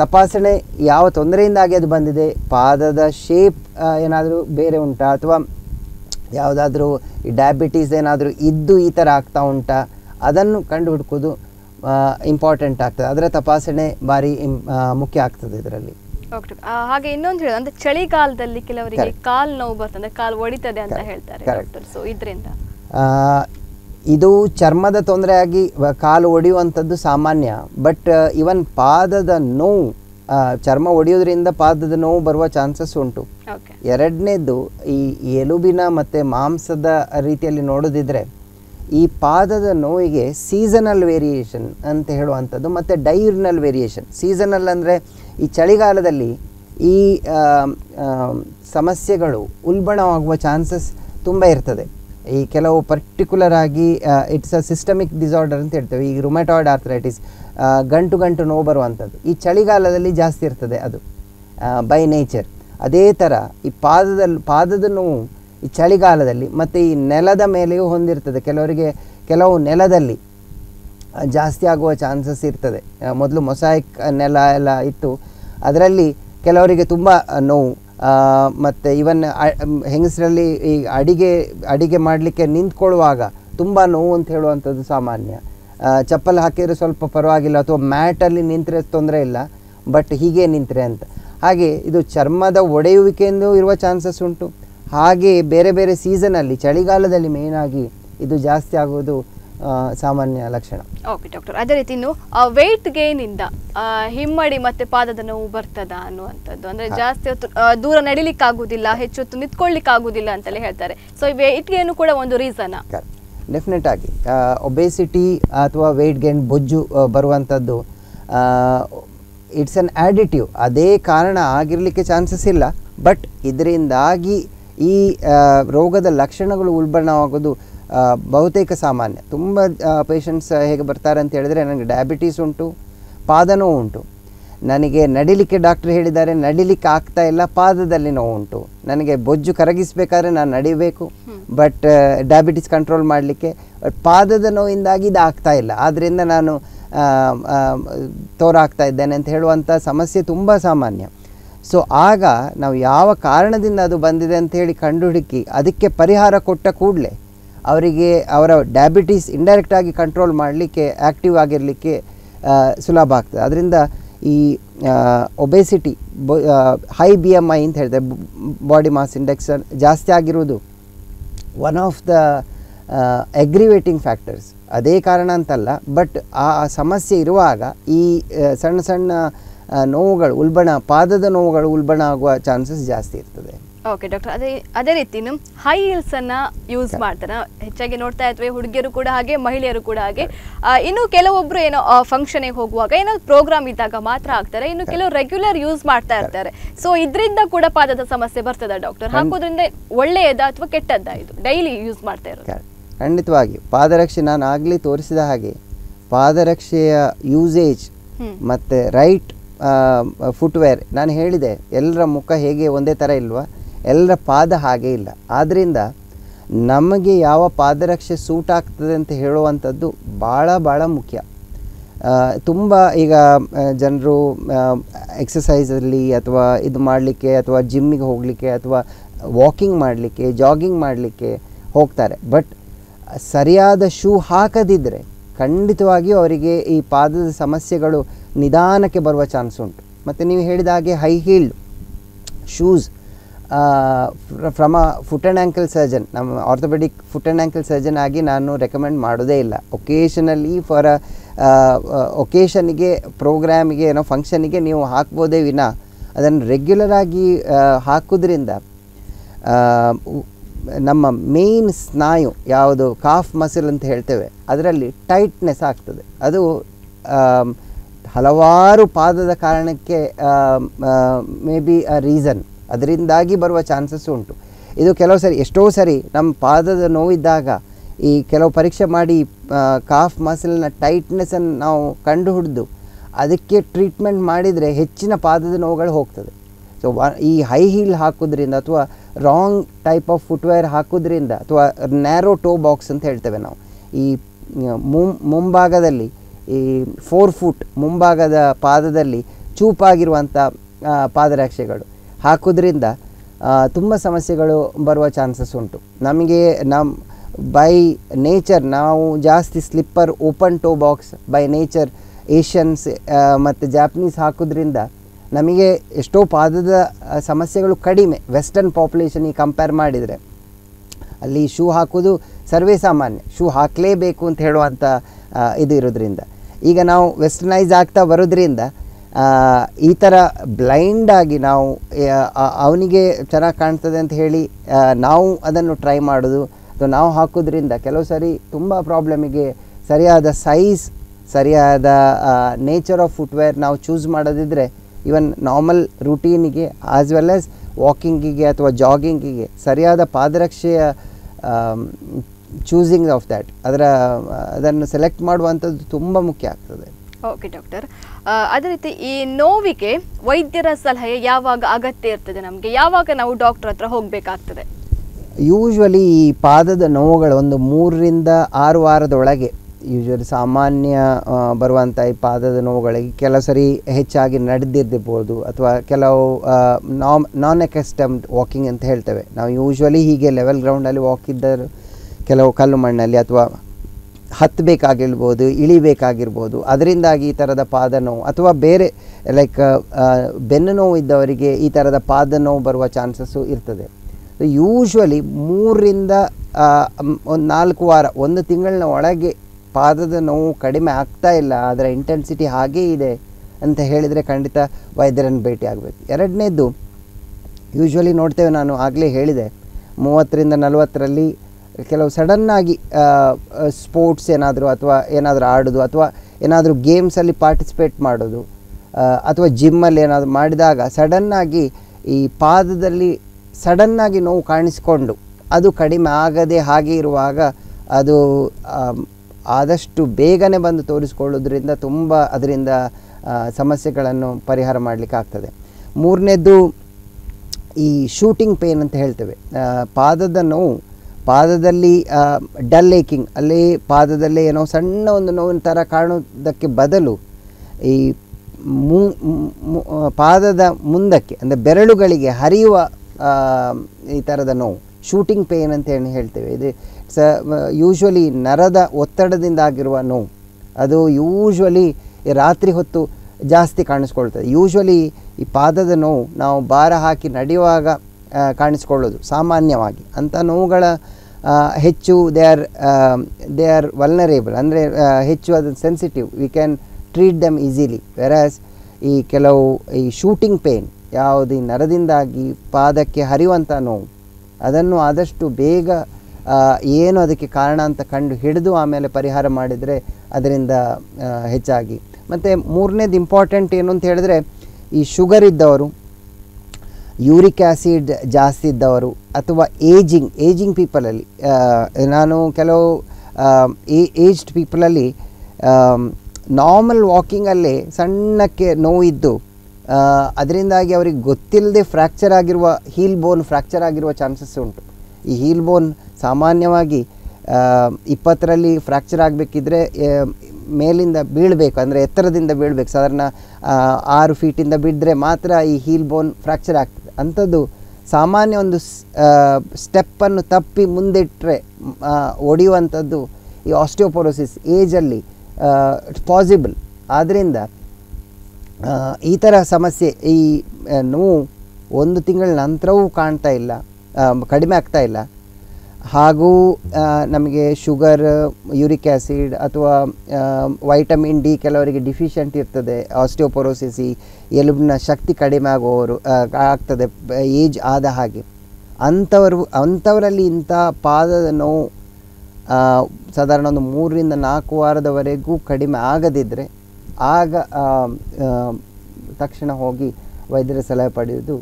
ತಪಾಸಣೆ, ಯಾವ ತೊಂದರೆಯಿಂದಾಗಿ ಅದು ಬಂದಿದೆ, ಪಾದದ ಶೇಪ್ ಏನಾದರೂ ಬೇರೆ ಉಂಟಾ, ಅಥವಾ ಯಾವುದಾದ್ರೂ ಡಯಾಬಿಟೀಸ್ ಏನಾದರೂ ಇದ್ದು ಈ ಥರ ಆಗ್ತಾ ಉಂಟಾ, ಅದನ್ನು ಕಂಡು ಹುಡುಕೋದು ಇಂಪಾರ್ಟೆಂಟ್ ಆಗ್ತದೆ. ಅದರ ತಪಾಸಣೆ ಭಾರಿ ಮುಖ್ಯ ಆಗ್ತದೆ ಇದರಲ್ಲಿ. ಓಕೆ, ಹಾಗೆ ಇನ್ನೊಂದು ಹೇಳೋದು ಅಂದರೆ ಚಳಿಗಾಲದಲ್ಲಿ ಕೆಲವರಿಗೆ ಕಾಲು ನೋವು ಬರ್ತದೆ, ಕಾಲು ಒಡಿತದೆ ಅಂತ ಹೇಳ್ತಾರೆ ಡಾಕ್ಟರ್. ಸೊ ಇದರಿಂದ ಇದು ಚರ್ಮದ ತೊಂದರೆಯಾಗಿ ಕಾಲು ಒಡೆಯುವಂಥದ್ದು ಸಾಮಾನ್ಯ. ಬಟ್ ಇವನ್ ಪಾದದ ನೋವು, ಚರ್ಮ ಒಡೆಯೋದ್ರಿಂದ ಪಾದದ ನೋವು ಬರುವ ಚಾನ್ಸಸ್ ಉಂಟು. ಎರಡನೇದು, ಈ ಎಲುಬಿನ ಮತ್ತು ಮಾಂಸದ ರೀತಿಯಲ್ಲಿ ನೋಡೋದಿದ್ರೆ ಈ ಪಾದದ ನೋವಿಗೆ ಸೀಸನಲ್ ವೇರಿಯೇಷನ್ ಅಂತ ಹೇಳುವಂಥದ್ದು ಮತ್ತು ಡೈರ್ನಲ್ ವೇರಿಯೇಷನ್. ಸೀಸನಲ್ ಅಂದರೆ ಈ ಚಳಿಗಾಲದಲ್ಲಿ ಈ ಸಮಸ್ಯೆಗಳು ಉಲ್ಬಣವಾಗುವ ಚಾನ್ಸಸ್ ತುಂಬ ಇರ್ತದೆ. ಈ ಕೆಲವು ಪರ್ಟಿಕ್ಯುಲರ್ ಆಗಿ ಇಟ್ಸ್ ಅ ಸಿಸ್ಟಮಿಕ್ ಡಿಸಾರ್ಡರ್ ಅಂತ ಹೇಳ್ತೇವೆ. ಈ ರುಮೆಟಾಯ್ಡ್ ಆರ್ಥರೈಟಿಸ್, ಗಂಟು ಗಂಟು ನೋವು ಬರುವಂಥದ್ದು ಈ ಚಳಿಗಾಲದಲ್ಲಿ ಜಾಸ್ತಿ ಇರ್ತದೆ, ಅದು ಬೈ ನೇಚರ್. ಅದೇ ಥರ ಈ ಪಾದದಲ್ಲಿ ಪಾದದ ನೋವು ಈ ಚಳಿಗಾಲದಲ್ಲಿ ಮತ್ತು ಈ ನೆಲದ ಮೇಲೆಯೂ ಹೊಂದಿರ್ತದೆ. ಕೆಲವರಿಗೆ ಕೆಲವು ನೆಲದಲ್ಲಿ ಜಾಸ್ತಿ ಆಗುವ ಚಾನ್ಸಸ್ ಇರ್ತದೆ. ಮೊದಲು ಮೊಸಾಯಿಕ್ ನೆಲ ಎಲ್ಲ ಇತ್ತು, ಅದರಲ್ಲಿ ಕೆಲವರಿಗೆ ತುಂಬ ನೋವು. ಮತ್ತು ಇವನ್ ಹೆಂಗಸರಲ್ಲಿ ಈ ಅಡಿಗೆ ಅಡಿಗೆ ಮಾಡಲಿಕ್ಕೆ ನಿಂತ್ಕೊಳ್ಳುವಾಗ ತುಂಬ ನೋವು ಅಂತ ಹೇಳುವಂಥದ್ದು ಸಾಮಾನ್ಯ. ಚಪ್ಪಲ್ ಹಾಕಿದ್ರೆ ಸ್ವಲ್ಪ ಪರವಾಗಿಲ್ಲ ಅಥವಾ ಮ್ಯಾಟ್ ಅಲ್ಲಿ ನಿಂತ್ರೆ ತೊಂದರೆ ಇಲ್ಲ ಬಟ್ ಹೀಗೆ ನಿಂತ್ರೆ ಅಂತ ಹಾಗೆ ಇದು ಚರ್ಮದ ಒಡೆಯುವಿಕೆಯಿಂದ ಇರುವ ಚಾನ್ಸಸ್ ಉಂಟು ಹಾಗೆ ಬೇರೆ ಬೇರೆ ಸೀಸನ್ ಅಲ್ಲಿ ಚಳಿಗಾಲದಲ್ಲಿ ಮೇನ್ ಆಗಿ ಇದು ಜಾಸ್ತಿ ಆಗೋದು ಸಾಮಾನ್ಯ ಲಕ್ಷಣ. ಓಕೆ ಡಾಕ್ಟರ್, ಅದೇ ರೀತಿ ಇನ್ನು ವೆಯ್ಟ್ ಗೇನ್ ಇಂದ ಹಿಮ್ಮಡಿ ಮತ್ತೆ ಪಾದದ ನೋವು ಬರ್ತದ ಅನ್ನುವಂಥದ್ದು, ಅಂದರೆ ಜಾಸ್ತಿ ಹೊತ್ತು ದೂರ ನಡಿಲಿಕ್ಕೆ ಆಗುದಿಲ್ಲ, ಹೆಚ್ಚು ಹೊತ್ತು ನಿಂತ್ಕೊಳ್ಳಿಕ್ಕೆ ಆಗುದಿಲ್ಲ ಅಂತಲೇ ಹೇಳ್ತಾರೆ. ಸೊ ಈ ವೆಯ್ಟ್ ಗೇನು ಕೂಡ ಒಂದು ರೀಸನ್ ಡೆಫಿನೆಟ್ ಆಗಿ. ಒಬೆಸಿಟಿ ಅಥವಾ ವೆಯ್ಟ್ ಗೇನ್ ಬೊಜ್ಜು ಬರುವಂಥದ್ದು ಇಟ್ಸ್ ಅನ್ ಆಡಿಟಿವ್, ಅದೇ ಕಾರಣ ಆಗಿರಲಿಕ್ಕೆ ಚಾನ್ಸಸ್ ಇಲ್ಲ, ಬಟ್ ಇದರಿಂದಾಗಿ ಈ ರೋಗದ ಲಕ್ಷಣಗಳು ಉಲ್ಬಣವಾಗೋದು ಬಹುತೇಕ ಸಾಮಾನ್ಯ. ತುಂಬ ಪೇಷಂಟ್ಸ್ ಹೇಗೆ ಬರ್ತಾರೆ ಅಂತ ಹೇಳಿದರೆ, ನನಗೆ ಡಯಾಬಿಟೀಸ್ ಉಂಟು, ಪಾದ ನೋವು ಉಂಟು, ನನಗೆ ನಡಿಲಿಕ್ಕೆ ಡಾಕ್ಟ್ರ್ ಹೇಳಿದ್ದಾರೆ ನಡಿಲಿಕ್ಕೆ ಆಗ್ತಾ ಇಲ್ಲ, ಪಾದದಲ್ಲಿ ನೋವು ಉಂಟು, ನನಗೆ ಬೊಜ್ಜು ಕರಗಿಸಬೇಕಾದ್ರೆ ನಾನು ನಡಿಬೇಕು ಬಟ್ ಡಯಾಬಿಟೀಸ್ ಕಂಟ್ರೋಲ್ ಮಾಡಲಿಕ್ಕೆ, ಬಟ್ ಪಾದದ ನೋವಿಂದಾಗಿ ಇದು ಆಗ್ತಾ ಇಲ್ಲ, ಆದ್ದರಿಂದ ನಾನು ತೋರಾಗ್ತಾ ಇದ್ದೇನೆ ಅಂತ ಹೇಳುವಂಥ ಸಮಸ್ಯೆ ತುಂಬ ಸಾಮಾನ್ಯ. ಸೊ ಆಗ ನಾವು ಯಾವ ಕಾರಣದಿಂದ ಅದು ಬಂದಿದೆ ಅಂಥೇಳಿ ಕಂಡುಹುಡುಕಿ ಅದಕ್ಕೆ ಪರಿಹಾರ ಕೊಟ್ಟ ಕೂಡಲೇ ಅವರಿಗೆ ಅವರ ಡಯಾಬಿಟೀಸ್ ಇಂಡೈರೆಕ್ಟಾಗಿ ಕಂಟ್ರೋಲ್ ಮಾಡಲಿಕ್ಕೆ, ಆ್ಯಕ್ಟಿವ್ ಆಗಿರಲಿಕ್ಕೆ ಸುಲಭ ಆಗ್ತದೆ. ಅದರಿಂದ ಈ obesity, high B M I ಅಂತ ಹೇಳ್ತಾರೆ, ಬಾಡಿ ಮಾಸ್ ಇಂಡೆಕ್ಸ್ ಜಾಸ್ತಿ ಆಗಿರೋದು one of the aggravating factors. ಅದೇ ಕಾರಣ ಅಂತಲ್ಲ, ಬಟ್ ಆ ಸಮಸ್ಯೆ ಇರುವಾಗ ಈ ಸಣ್ಣ ಸಣ್ಣ ನೋವುಗಳು ಉಲ್ಬಣ, ಪಾದದ ನೋವುಗಳು ಉಲ್ಬಣ ಆಗುವ ಚಾನ್ಸಸ್ ಜಾಸ್ತಿ ಇರ್ತದೆ. ಓಕೆ ಡಾಕ್ಟರ್, ಅದೇ ಅದೇ ರೀತಿ ಹೈ ಹೀಲ್ಸ್ ಅನ್ನ ಯೂಸ್ ಮಾಡ್ತಾರೆ ಹೆಚ್ಚಾಗಿ ನೋಡ್ತಾ ಇದ್ವಿ, ಹುಡುಗಿಯರು ಕೂಡ ಹಾಗೆ ಮಹಿಳೆಯರು ಕೂಡ ಹಾಗೆ. ಇನ್ನು ಕೆಲವೊಬ್ರು ಏನೋ ಫಂಕ್ಷನ್ಗೆ ಹೋಗುವಾಗ ಏನೋ ಪ್ರೋಗ್ರಾಮ್ ಇದ್ದಾಗ ಮಾತ್ರ ಆಗ್ತಾರೆ, ಇನ್ನು ಕೆಲವರು ರೆಗ್ಯುಲರ್ ಯೂಸ್ ಮಾಡ್ತಾ ಇರ್ತಾರೆ. ಸೊ ಇದರಿಂದ ಕೂಡ ಪಾದದ ಸಮಸ್ಯೆ ಬರ್ತದ ಡಾಕ್ಟರ್? ಹಾಕೋದ್ರಿಂದ ಒಳ್ಳೆಯದ ಅಥವಾ ಕೆಟ್ಟದ್ದ ಇದು ಡೈಲಿ ಯೂಸ್ ಮಾಡ್ತಾ ಇರೋದು? ಖಂಡಿತವಾಗಿ ಪಾದರಕ್ಷೆ, ನಾನು ಆಗಲಿ ತೋರಿಸಿದ ಹಾಗೆ ಪಾದರಕ್ಷೆಯ ಯೂಸೇಜ್ ಮತ್ತು ರೈಟ್ ಫುಟ್ವೇರ್, ನಾನು ಹೇಳಿದೆ ಎಲ್ಲರ ಮುಖ ಹೇಗೆ ಒಂದೇ ಥರ ಇಲ್ವಾ, ಎಲ್ಲರ ಪಾದ ಹಾಗೆ ಇಲ್ಲ, ಆದ್ದರಿಂದ ನಮಗೆ ಯಾವ ಪಾದರಕ್ಷೆ ಸೂಟ್ ಆಗ್ತದೆ ಅಂತ ಹೇಳುವಂಥದ್ದು ಭಾಳ ಭಾಳ ಮುಖ್ಯ. ತುಂಬ ಈಗ ಜನರು ಎಕ್ಸಸೈಸಲ್ಲಿ ಅಥವಾ ಇದು ಮಾಡಲಿಕ್ಕೆ ಅಥವಾ ಜಿಮ್ಮಿಗೆ ಹೋಗಲಿಕ್ಕೆ ಅಥವಾ ವಾಕಿಂಗ್ ಮಾಡಲಿಕ್ಕೆ ಜಾಗಿಂಗ್ ಮಾಡಲಿಕ್ಕೆ ಹೋಗ್ತಾರೆ, ಬಟ್ ಸರಿಯಾದ ಶೂ ಹಾಕದಿದ್ದರೆ ಖಂಡಿತವಾಗಿಯೂ ಅವರಿಗೆ ಈ ಪಾದದ ಸಮಸ್ಯೆಗಳು ನಿಧಾನಕ್ಕೆ ಬರುವ ಚಾನ್ಸ್ ಉಂಟು. ಮತ್ತು ನೀವು ಹೇಳಿದ ಹಾಗೆ high heeled shoes from a foot and ankle surgeon, ನಮ್ಮ orthopaedic foot and ankle surgeon ಆಗಿ ನಾನು ರೆಕಮೆಂಡ್ ಮಾಡೋದೇ ಇಲ್ಲ. ಒಕೇಷನಲ್ಲಿ ಫಾರ್ ಅ ಒಕೇಷನಿಗೆ, ಪ್ರೋಗ್ರಾಮಿಗೆ, ಏನೋ ಫಂಕ್ಷನಿಗೆ ನೀವು ಹಾಕ್ಬೋದೇ ವಿನ ಅದನ್ನು ರೆಗ್ಯುಲರಾಗಿ ಹಾಕೋದ್ರಿಂದ ನಮ್ಮ ಮೇನ್ ಸ್ನಾಯು ಯಾವುದು ಕಾಫ್ ಮಸಿಲ್ ಅಂತ ಹೇಳ್ತೇವೆ ಅದರಲ್ಲಿ ಟೈಟ್ನೆಸ್ ಆಗ್ತದೆ. ಅದು ಹಲವಾರು ಪಾದದ ಕಾರಣಕ್ಕೆ ಮೇ ಬಿ ಅ ರೀಸನ್, ಅದರಿಂದಾಗಿ ಬರುವ ಚಾನ್ಸಸ್ ಉಂಟು. ಇದು ಕೆಲವು ಸರಿ ಎಷ್ಟೋ ಸರಿ ನಮ್ಮ ಪಾದದ ನೋವಿದ್ದಾಗ ಈ ಕೆಲವು ಪರೀಕ್ಷೆ ಮಾಡಿ ಕಾಫ್ ಮಸಿಲ್ನ ಟೈಟ್ನೆಸ್ಸನ್ನು ನಾವು ಕಂಡು ಹಿಡಿದು ಅದಕ್ಕೆ ಟ್ರೀಟ್ಮೆಂಟ್ ಮಾಡಿದರೆ ಹೆಚ್ಚಿನ ಪಾದದ ನೋವುಗಳು ಹೋಗ್ತದೆ. ಸೊ ಈ ಹೈ ಹೀಲ್ ಹಾಕೋದ್ರಿಂದ ಅಥವಾ ರಾಂಗ್ ಟೈಪ್ ಆಫ್ ಫುಟ್ವೇರ್ ಹಾಕೋದ್ರಿಂದ ಅಥವಾ ನ್ಯಾರೋ ಟೋ ಬಾಕ್ಸ್ ಅಂತ ಹೇಳ್ತೇವೆ ನಾವು, ಈ ಮುಂ ಮುಂಭಾಗದಲ್ಲಿ ಈ ಫೋರ್ ಫುಟ್ ಮುಂಭಾಗದ ಪಾದದಲ್ಲಿ ಚೂಪಾಗಿರುವಂಥ ಪಾದರಕ್ಷೆಗಳು ಹಾಕೋದ್ರಿಂದ ತುಂಬ ಸಮಸ್ಯೆಗಳು ಬರುವ ಚಾನ್ಸಸ್ ಉಂಟು. ನಮಗೆ ನಮ್ಮ ಬೈ ನೇಚರ್ ನಾವು ಜಾಸ್ತಿ slipper, open toe box by nature Asians ಮತ್ತು ಜಾಪನೀಸ್ ಹಾಕೋದ್ರಿಂದ ನಮಗೆ ಎಷ್ಟೋ ಪಾದದ ಸಮಸ್ಯೆಗಳು ಕಡಿಮೆ. ವೆಸ್ಟರ್ನ್ ಪಾಪ್ಯುಲೇಷನಿಗೆ ಕಂಪೇರ್ ಮಾಡಿದರೆ ಅಲ್ಲಿ ಶೂ ಹಾಕೋದು ಸರ್ವೇ ಸಾಮಾನ್ಯ, ಶೂ ಹಾಕಲೇಬೇಕು ಅಂತ ಹೇಳುವಂಥ ಇದು ಇರೋದ್ರಿಂದ ಈಗ ನಾವು ವೆಸ್ಟರ್ನೈಸ್ ಆಗ್ತಾ ಬರೋದ್ರಿಂದ ಈ ಥರ ಬ್ಲೈಂಡಾಗಿ ನಾವು ಅವನಿಗೆ ಚೆನ್ನಾಗಿ ಕಾಣ್ತದೆ ಅಂತ ಹೇಳಿ ನಾವು ಅದನ್ನು ಟ್ರೈ ಮಾಡೋದು ಅಥವಾ ನಾವು ಹಾಕೋದ್ರಿಂದ ಕೆಲವು ಸರಿ ತುಂಬ ಪ್ರಾಬ್ಲಮಿಗೆ ಸರಿಯಾದ ಸೈಜ್, ಸರಿಯಾದ ನೇಚರ್ ಆಫ್ ಫುಟ್ವೇರ್ ನಾವು ಚೂಸ್ ಮಾಡೋದಿದ್ದರೆ ಈವನ್ ನಾರ್ಮಲ್ ರೂಟೀನಿಗೆ ಆಸ್ ವೆಲ್ ಆಸ್ ವಾಕಿಂಗಿಗೆ ಅಥವಾ ಜಾಗಿಂಗಿಗೆ ಸರಿಯಾದ ಪಾದರಕ್ಷೆಯ ಚೂಸಿಂಗ್ ಆಫ್ ದ್ಯಾಟ್, ಅದರ ಅದನ್ನು ಸೆಲೆಕ್ಟ್ ಮಾಡುವಂಥದ್ದು ತುಂಬ ಮುಖ್ಯ ಆಗ್ತದೆ. ಓಕೆ ಡಾಕ್ಟರ್, ಅದೇ ರೀತಿ ಈ ನೋವಿಗೆ ವೈದ್ಯರ ಸಲಹೆ ಯಾವಾಗ ಅಗತ್ಯ ಇರ್ತದೆ, ನಮಗೆ ಯಾವಾಗ ನಾವು ಡಾಕ್ಟರ್ ಹತ್ರ ಹೋಗಬೇಕಾಗ್ತದೆ? ಯೂಶ್ವಲಿ ಈ ಪಾದದ ನೋವುಗಳು ಒಂದು ಮೂರರಿಂದ ಆರು ವಾರದೊಳಗೆ ಯೂಶ್ವಲಿ ಸಾಮಾನ್ಯ ಬರುವಂಥ ಈ ಪಾದದ ನೋವುಗಳಿಗೆ ಕೆಲವು ಸರಿ ಹೆಚ್ಚಾಗಿ ನಡೆದಿರ್ದಿರ್ಬೋದು ಅಥವಾ ಕೆಲವು ನಾಮ್ ನಾನ್ ಅಕಸ್ಟಮ್ಡ್ ವಾಕಿಂಗ್ ಅಂತ ಹೇಳ್ತೇವೆ ನಾವು. ಯೂಶ್ವಲಿ ಹೀಗೆ ಲೆವೆಲ್ ಗ್ರೌಂಡಲ್ಲಿ ವಾಕ್ ಇದ್ದರು, ಕೆಲವು ಕಲ್ಲು ಮಣ್ಣಲ್ಲಿ ಅಥವಾ ಹತ್ತಬೇಕಾಗಿರಬಹುದು ಇಳಿಬೇಕಾಗಿರಬಹುದು ಅದರಿಂದಾಗಿ ಈ ತರದ ಪಾದ ನೋವು ಅಥವಾ ಬೇರೆ ಲೈಕ್ ಬೆನ್ನು ನೋವು ಇದ್ದವರಿಗೆ ಈ ತರದ ಪಾದ ನೋವು ಬರುವ ಚಾನ್ಸಸ್ ಇರ್ತದೆ ಯೂಶುವಲಿ ಮೂರು ರಿಂದ ನಾಲ್ಕು ವಾರ ಒಂದು ತಿಂಗಳ ಒಳಗೆ ಪಾದದ ನೋವು ಕಡಿಮೆ ಆಗ್ತಾ ಇಲ್ಲ ಅದರ ಇಂಟೆನ್ಸಿಟಿ ಹಾಗೆ ಇದೆ ಅಂತ ಹೇಳಿದರೆ ಖಂಡಿತ ವೈದ್ಯರನ್ನು ಭೇಟಿ ಆಗಬೇಕು ಎರಡನೇದು ಯೂಶುವಲಿ ನೋಡ್ತೇವೆ ನಾನು ಆಗಲೇ ಹೇಳಿದೆ ಮೂವತ್ತರಿಂದ ನಲವತ್ತರಲ್ಲಿ ಕೆಲವು ಸಡನ್ ಆಗಿ ಸ್ಪೋರ್ಟ್ಸ್ ಏನಾದರೂ ಅಥವಾ ಏನಾದರೂ ಆಡೋದು ಅಥವಾ ಏನಾದರೂ ಗೇಮ್ಸಲ್ಲಿ ಪಾರ್ಟಿಸಿಪೇಟ್ ಮಾಡೋದು ಅಥವಾ ಜಿಮ್ಮಲ್ಲಿ ಏನಾದರೂ ಮಾಡಿದಾಗ ಸಡನ್ನಾಗಿ ಈ ಪಾದದಲ್ಲಿ ಸಡನ್ನಾಗಿ ನೋವು ಕಾಣಿಸಿಕೊಂಡು ಅದು ಕಡಿಮೆ ಆಗದೆ ಹಾಗೆ ಇರುವಾಗ ಅದು ಆದಷ್ಟು ಬೇಗನೆ ಬಂದು ತೋರಿಸ್ಕೊಳ್ಳೋದ್ರಿಂದ ತುಂಬ ಅದರಿಂದ ಸಮಸ್ಯೆಗಳನ್ನು ಪರಿಹಾರ ಮಾಡಲಿಕ್ಕೆ ಆಗ್ತದೆ ಮೂರನೇದು ಈ ಶೂಟಿಂಗ್ ಪೇನ್ ಅಂತ ಹೇಳ್ತೇವೆ ಪಾದದ ನೋವು ಪಾದದಲ್ಲಿ ಡಲ್ ಏಕಿಂಗ್ ಅಲ್ಲಿ ಪಾದದಲ್ಲಿ ಏನೋ ಸಣ್ಣ ಒಂದು ನೋವಿನ ಥರ ಕಾಣೋದಕ್ಕೆ ಬದಲು ಈ ಮು ಪಾದದ ಮುಂದಕ್ಕೆ ಅಂದರೆ ಬೆರಳುಗಳಿಗೆ ಹರಿಯುವ ಈ ಥರದ ನೋವು ಶೂಟಿಂಗ್ ಪೇನ್ ಅಂತ ಏನು ಹೇಳ್ತೇವೆ ಇದು ಸ ಯೂಶ್ವಲಿ ನರದ ಒತ್ತಡದಿಂದ ಆಗಿರುವ ನೋವು ಅದು ಯೂಶ್ವಲಿ ರಾತ್ರಿ ಹೊತ್ತು ಜಾಸ್ತಿ ಕಾಣಿಸ್ಕೊಳ್ತದೆ ಯೂಶ್ವಲಿ ಈ ಪಾದದ ನೋವು ನಾವು ಭಾರ ಹಾಕಿ ನಡೆಯುವಾಗ ಕಾಣಿಸ್ಕೊಳ್ಳೋದು ಸಾಮಾನ್ಯವಾಗಿ ಅಂಥ ನೋವುಗಳ ಹೆಚ್ಚು they are they are vulnerable ಅಂದರೆ ಹೆಚ್ಚು ಅದು sensitive we can treat them easily whereas ಈ ಕೆಲವು ಈ ಶೂಟಿಂಗ್ ಪೇನ್ ಯಾವುದು ಈ ನರದಿಂದಾಗಿ ಪಾದಕ್ಕೆ ಹರಿಯುವಂಥ ನೋವು ಅದನ್ನು ಆದಷ್ಟು ಬೇಗ ಏನು ಅದಕ್ಕೆ ಕಾರಣ ಅಂತ ಕಂಡು ಹಿಡಿದು ಆಮೇಲೆ ಪರಿಹಾರ ಮಾಡಿದರೆ ಅದರಿಂದ ಹೆಚ್ಚಾಗಿ ಮತ್ತು ಮೂರನೇದು ಇಂಪಾರ್ಟೆಂಟ್ ಏನು ಅಂತ ಹೇಳಿದ್ರೆ ಈ ಶುಗರ್ ಇದ್ದವರು ಯೂರಿಕ್ ಆ್ಯಸಿಡ್ ಜಾಸ್ತಿ ಇದ್ದವರು ಅಥವಾ ಏಜಿಂಗ್ ಏಜಿಂಗ್ ಪೀಪಲಲ್ಲಿ ನಾನು ಕೆಲವು ಏಜ್ಡ್ ಪೀಪಲಲ್ಲಿ ನಾರ್ಮಲ್ ವಾಕಿಂಗಲ್ಲೇ ಸಣ್ಣಕ್ಕೆ ನೋವಿದ್ದು ಅದರಿಂದಾಗಿ ಅವರಿಗೆ ಗೊತ್ತಿಲ್ಲದೆ ಫ್ರ್ಯಾಕ್ಚರ್ ಆಗಿರುವ ಹೀಲ್ ಬೋನ್ ಫ್ರ್ಯಾಕ್ಚರ್ ಆಗಿರುವ ಚಾನ್ಸಸ್ ಉಂಟು ಈ ಹೀಲ್ ಬೋನ್ ಸಾಮಾನ್ಯವಾಗಿ ಇಪ್ಪತ್ತರಲ್ಲಿ ಫ್ರ್ಯಾಕ್ಚರ್ ಆಗಬೇಕಿದ್ರೆ ಮೇಲಿಂದ ಬೀಳಬೇಕು ಅಂದರೆ ಎತ್ತರದಿಂದ ಬೀಳಬೇಕು ಸಾಧಾರಣ ಆರು ಫೀಟಿಂದ ಬಿದ್ದರೆ ಮಾತ್ರ ಈ ಹೀಲ್ ಬೋನ್ ಫ್ರ್ಯಾಕ್ಚರ್ ಆಗ್ತದೆ ಅಂಥದ್ದು ಸಾಮಾನ್ಯ ಒಂದು ಸ್ಟೆಪ್ಪನ್ನು ತಪ್ಪಿ ಮುಂದಿಟ್ಟರೆ ಒಡೆಯುವಂಥದ್ದು ಈ ಆಸ್ಟಿಯೋಪೊರೋಸಿಸ್ ಏಜಲ್ಲಿ ಇಟ್ಸ್ ಪಾಸಿಬಲ್ ಆದ್ದರಿಂದ ಈ ಥರ ಸಮಸ್ಯೆ ಈ ನೋವು ಒಂದು ತಿಂಗಳ ನಂತರವೂ ಕಾಣ್ತಾ ಇಲ್ಲ ಕಡಿಮೆ ಆಗ್ತಾ ಇಲ್ಲ ಹಾಗೂ ನಮಗೆ ಶುಗರ್ ಯೂರಿಕ್ ಆ್ಯಸಿಡ್ ಅಥವಾ ವೈಟಮಿನ್ ಡಿ ಕೆಲವರಿಗೆ ಡಿಫಿಷಿಯೆಂಟ್ ಇರ್ತದೆ ಆಸ್ಟಿಯೋಪೊರೋಸಿಸ್ ಎಲುಬಿನ ಶಕ್ತಿ ಕಡಿಮೆ ಆಗುವವರು ಆಗ್ತದೆ ಏಜ್ ಆದ ಹಾಗೆ ಅಂಥವರು ಅಂಥವರಲ್ಲಿ ಇಂಥ ಪಾದದ ನೋವು ಸಾಧಾರಣ ಒಂದು ಮೂರರಿಂದ ನಾಲ್ಕು ವಾರದವರೆಗೂ ಕಡಿಮೆ ಆಗದಿದ್ದರೆ ಆಗ ತಕ್ಷಣ ಹೋಗಿ ವೈದ್ಯರ ಸಲಹೆ ಪಡೆಯುವುದು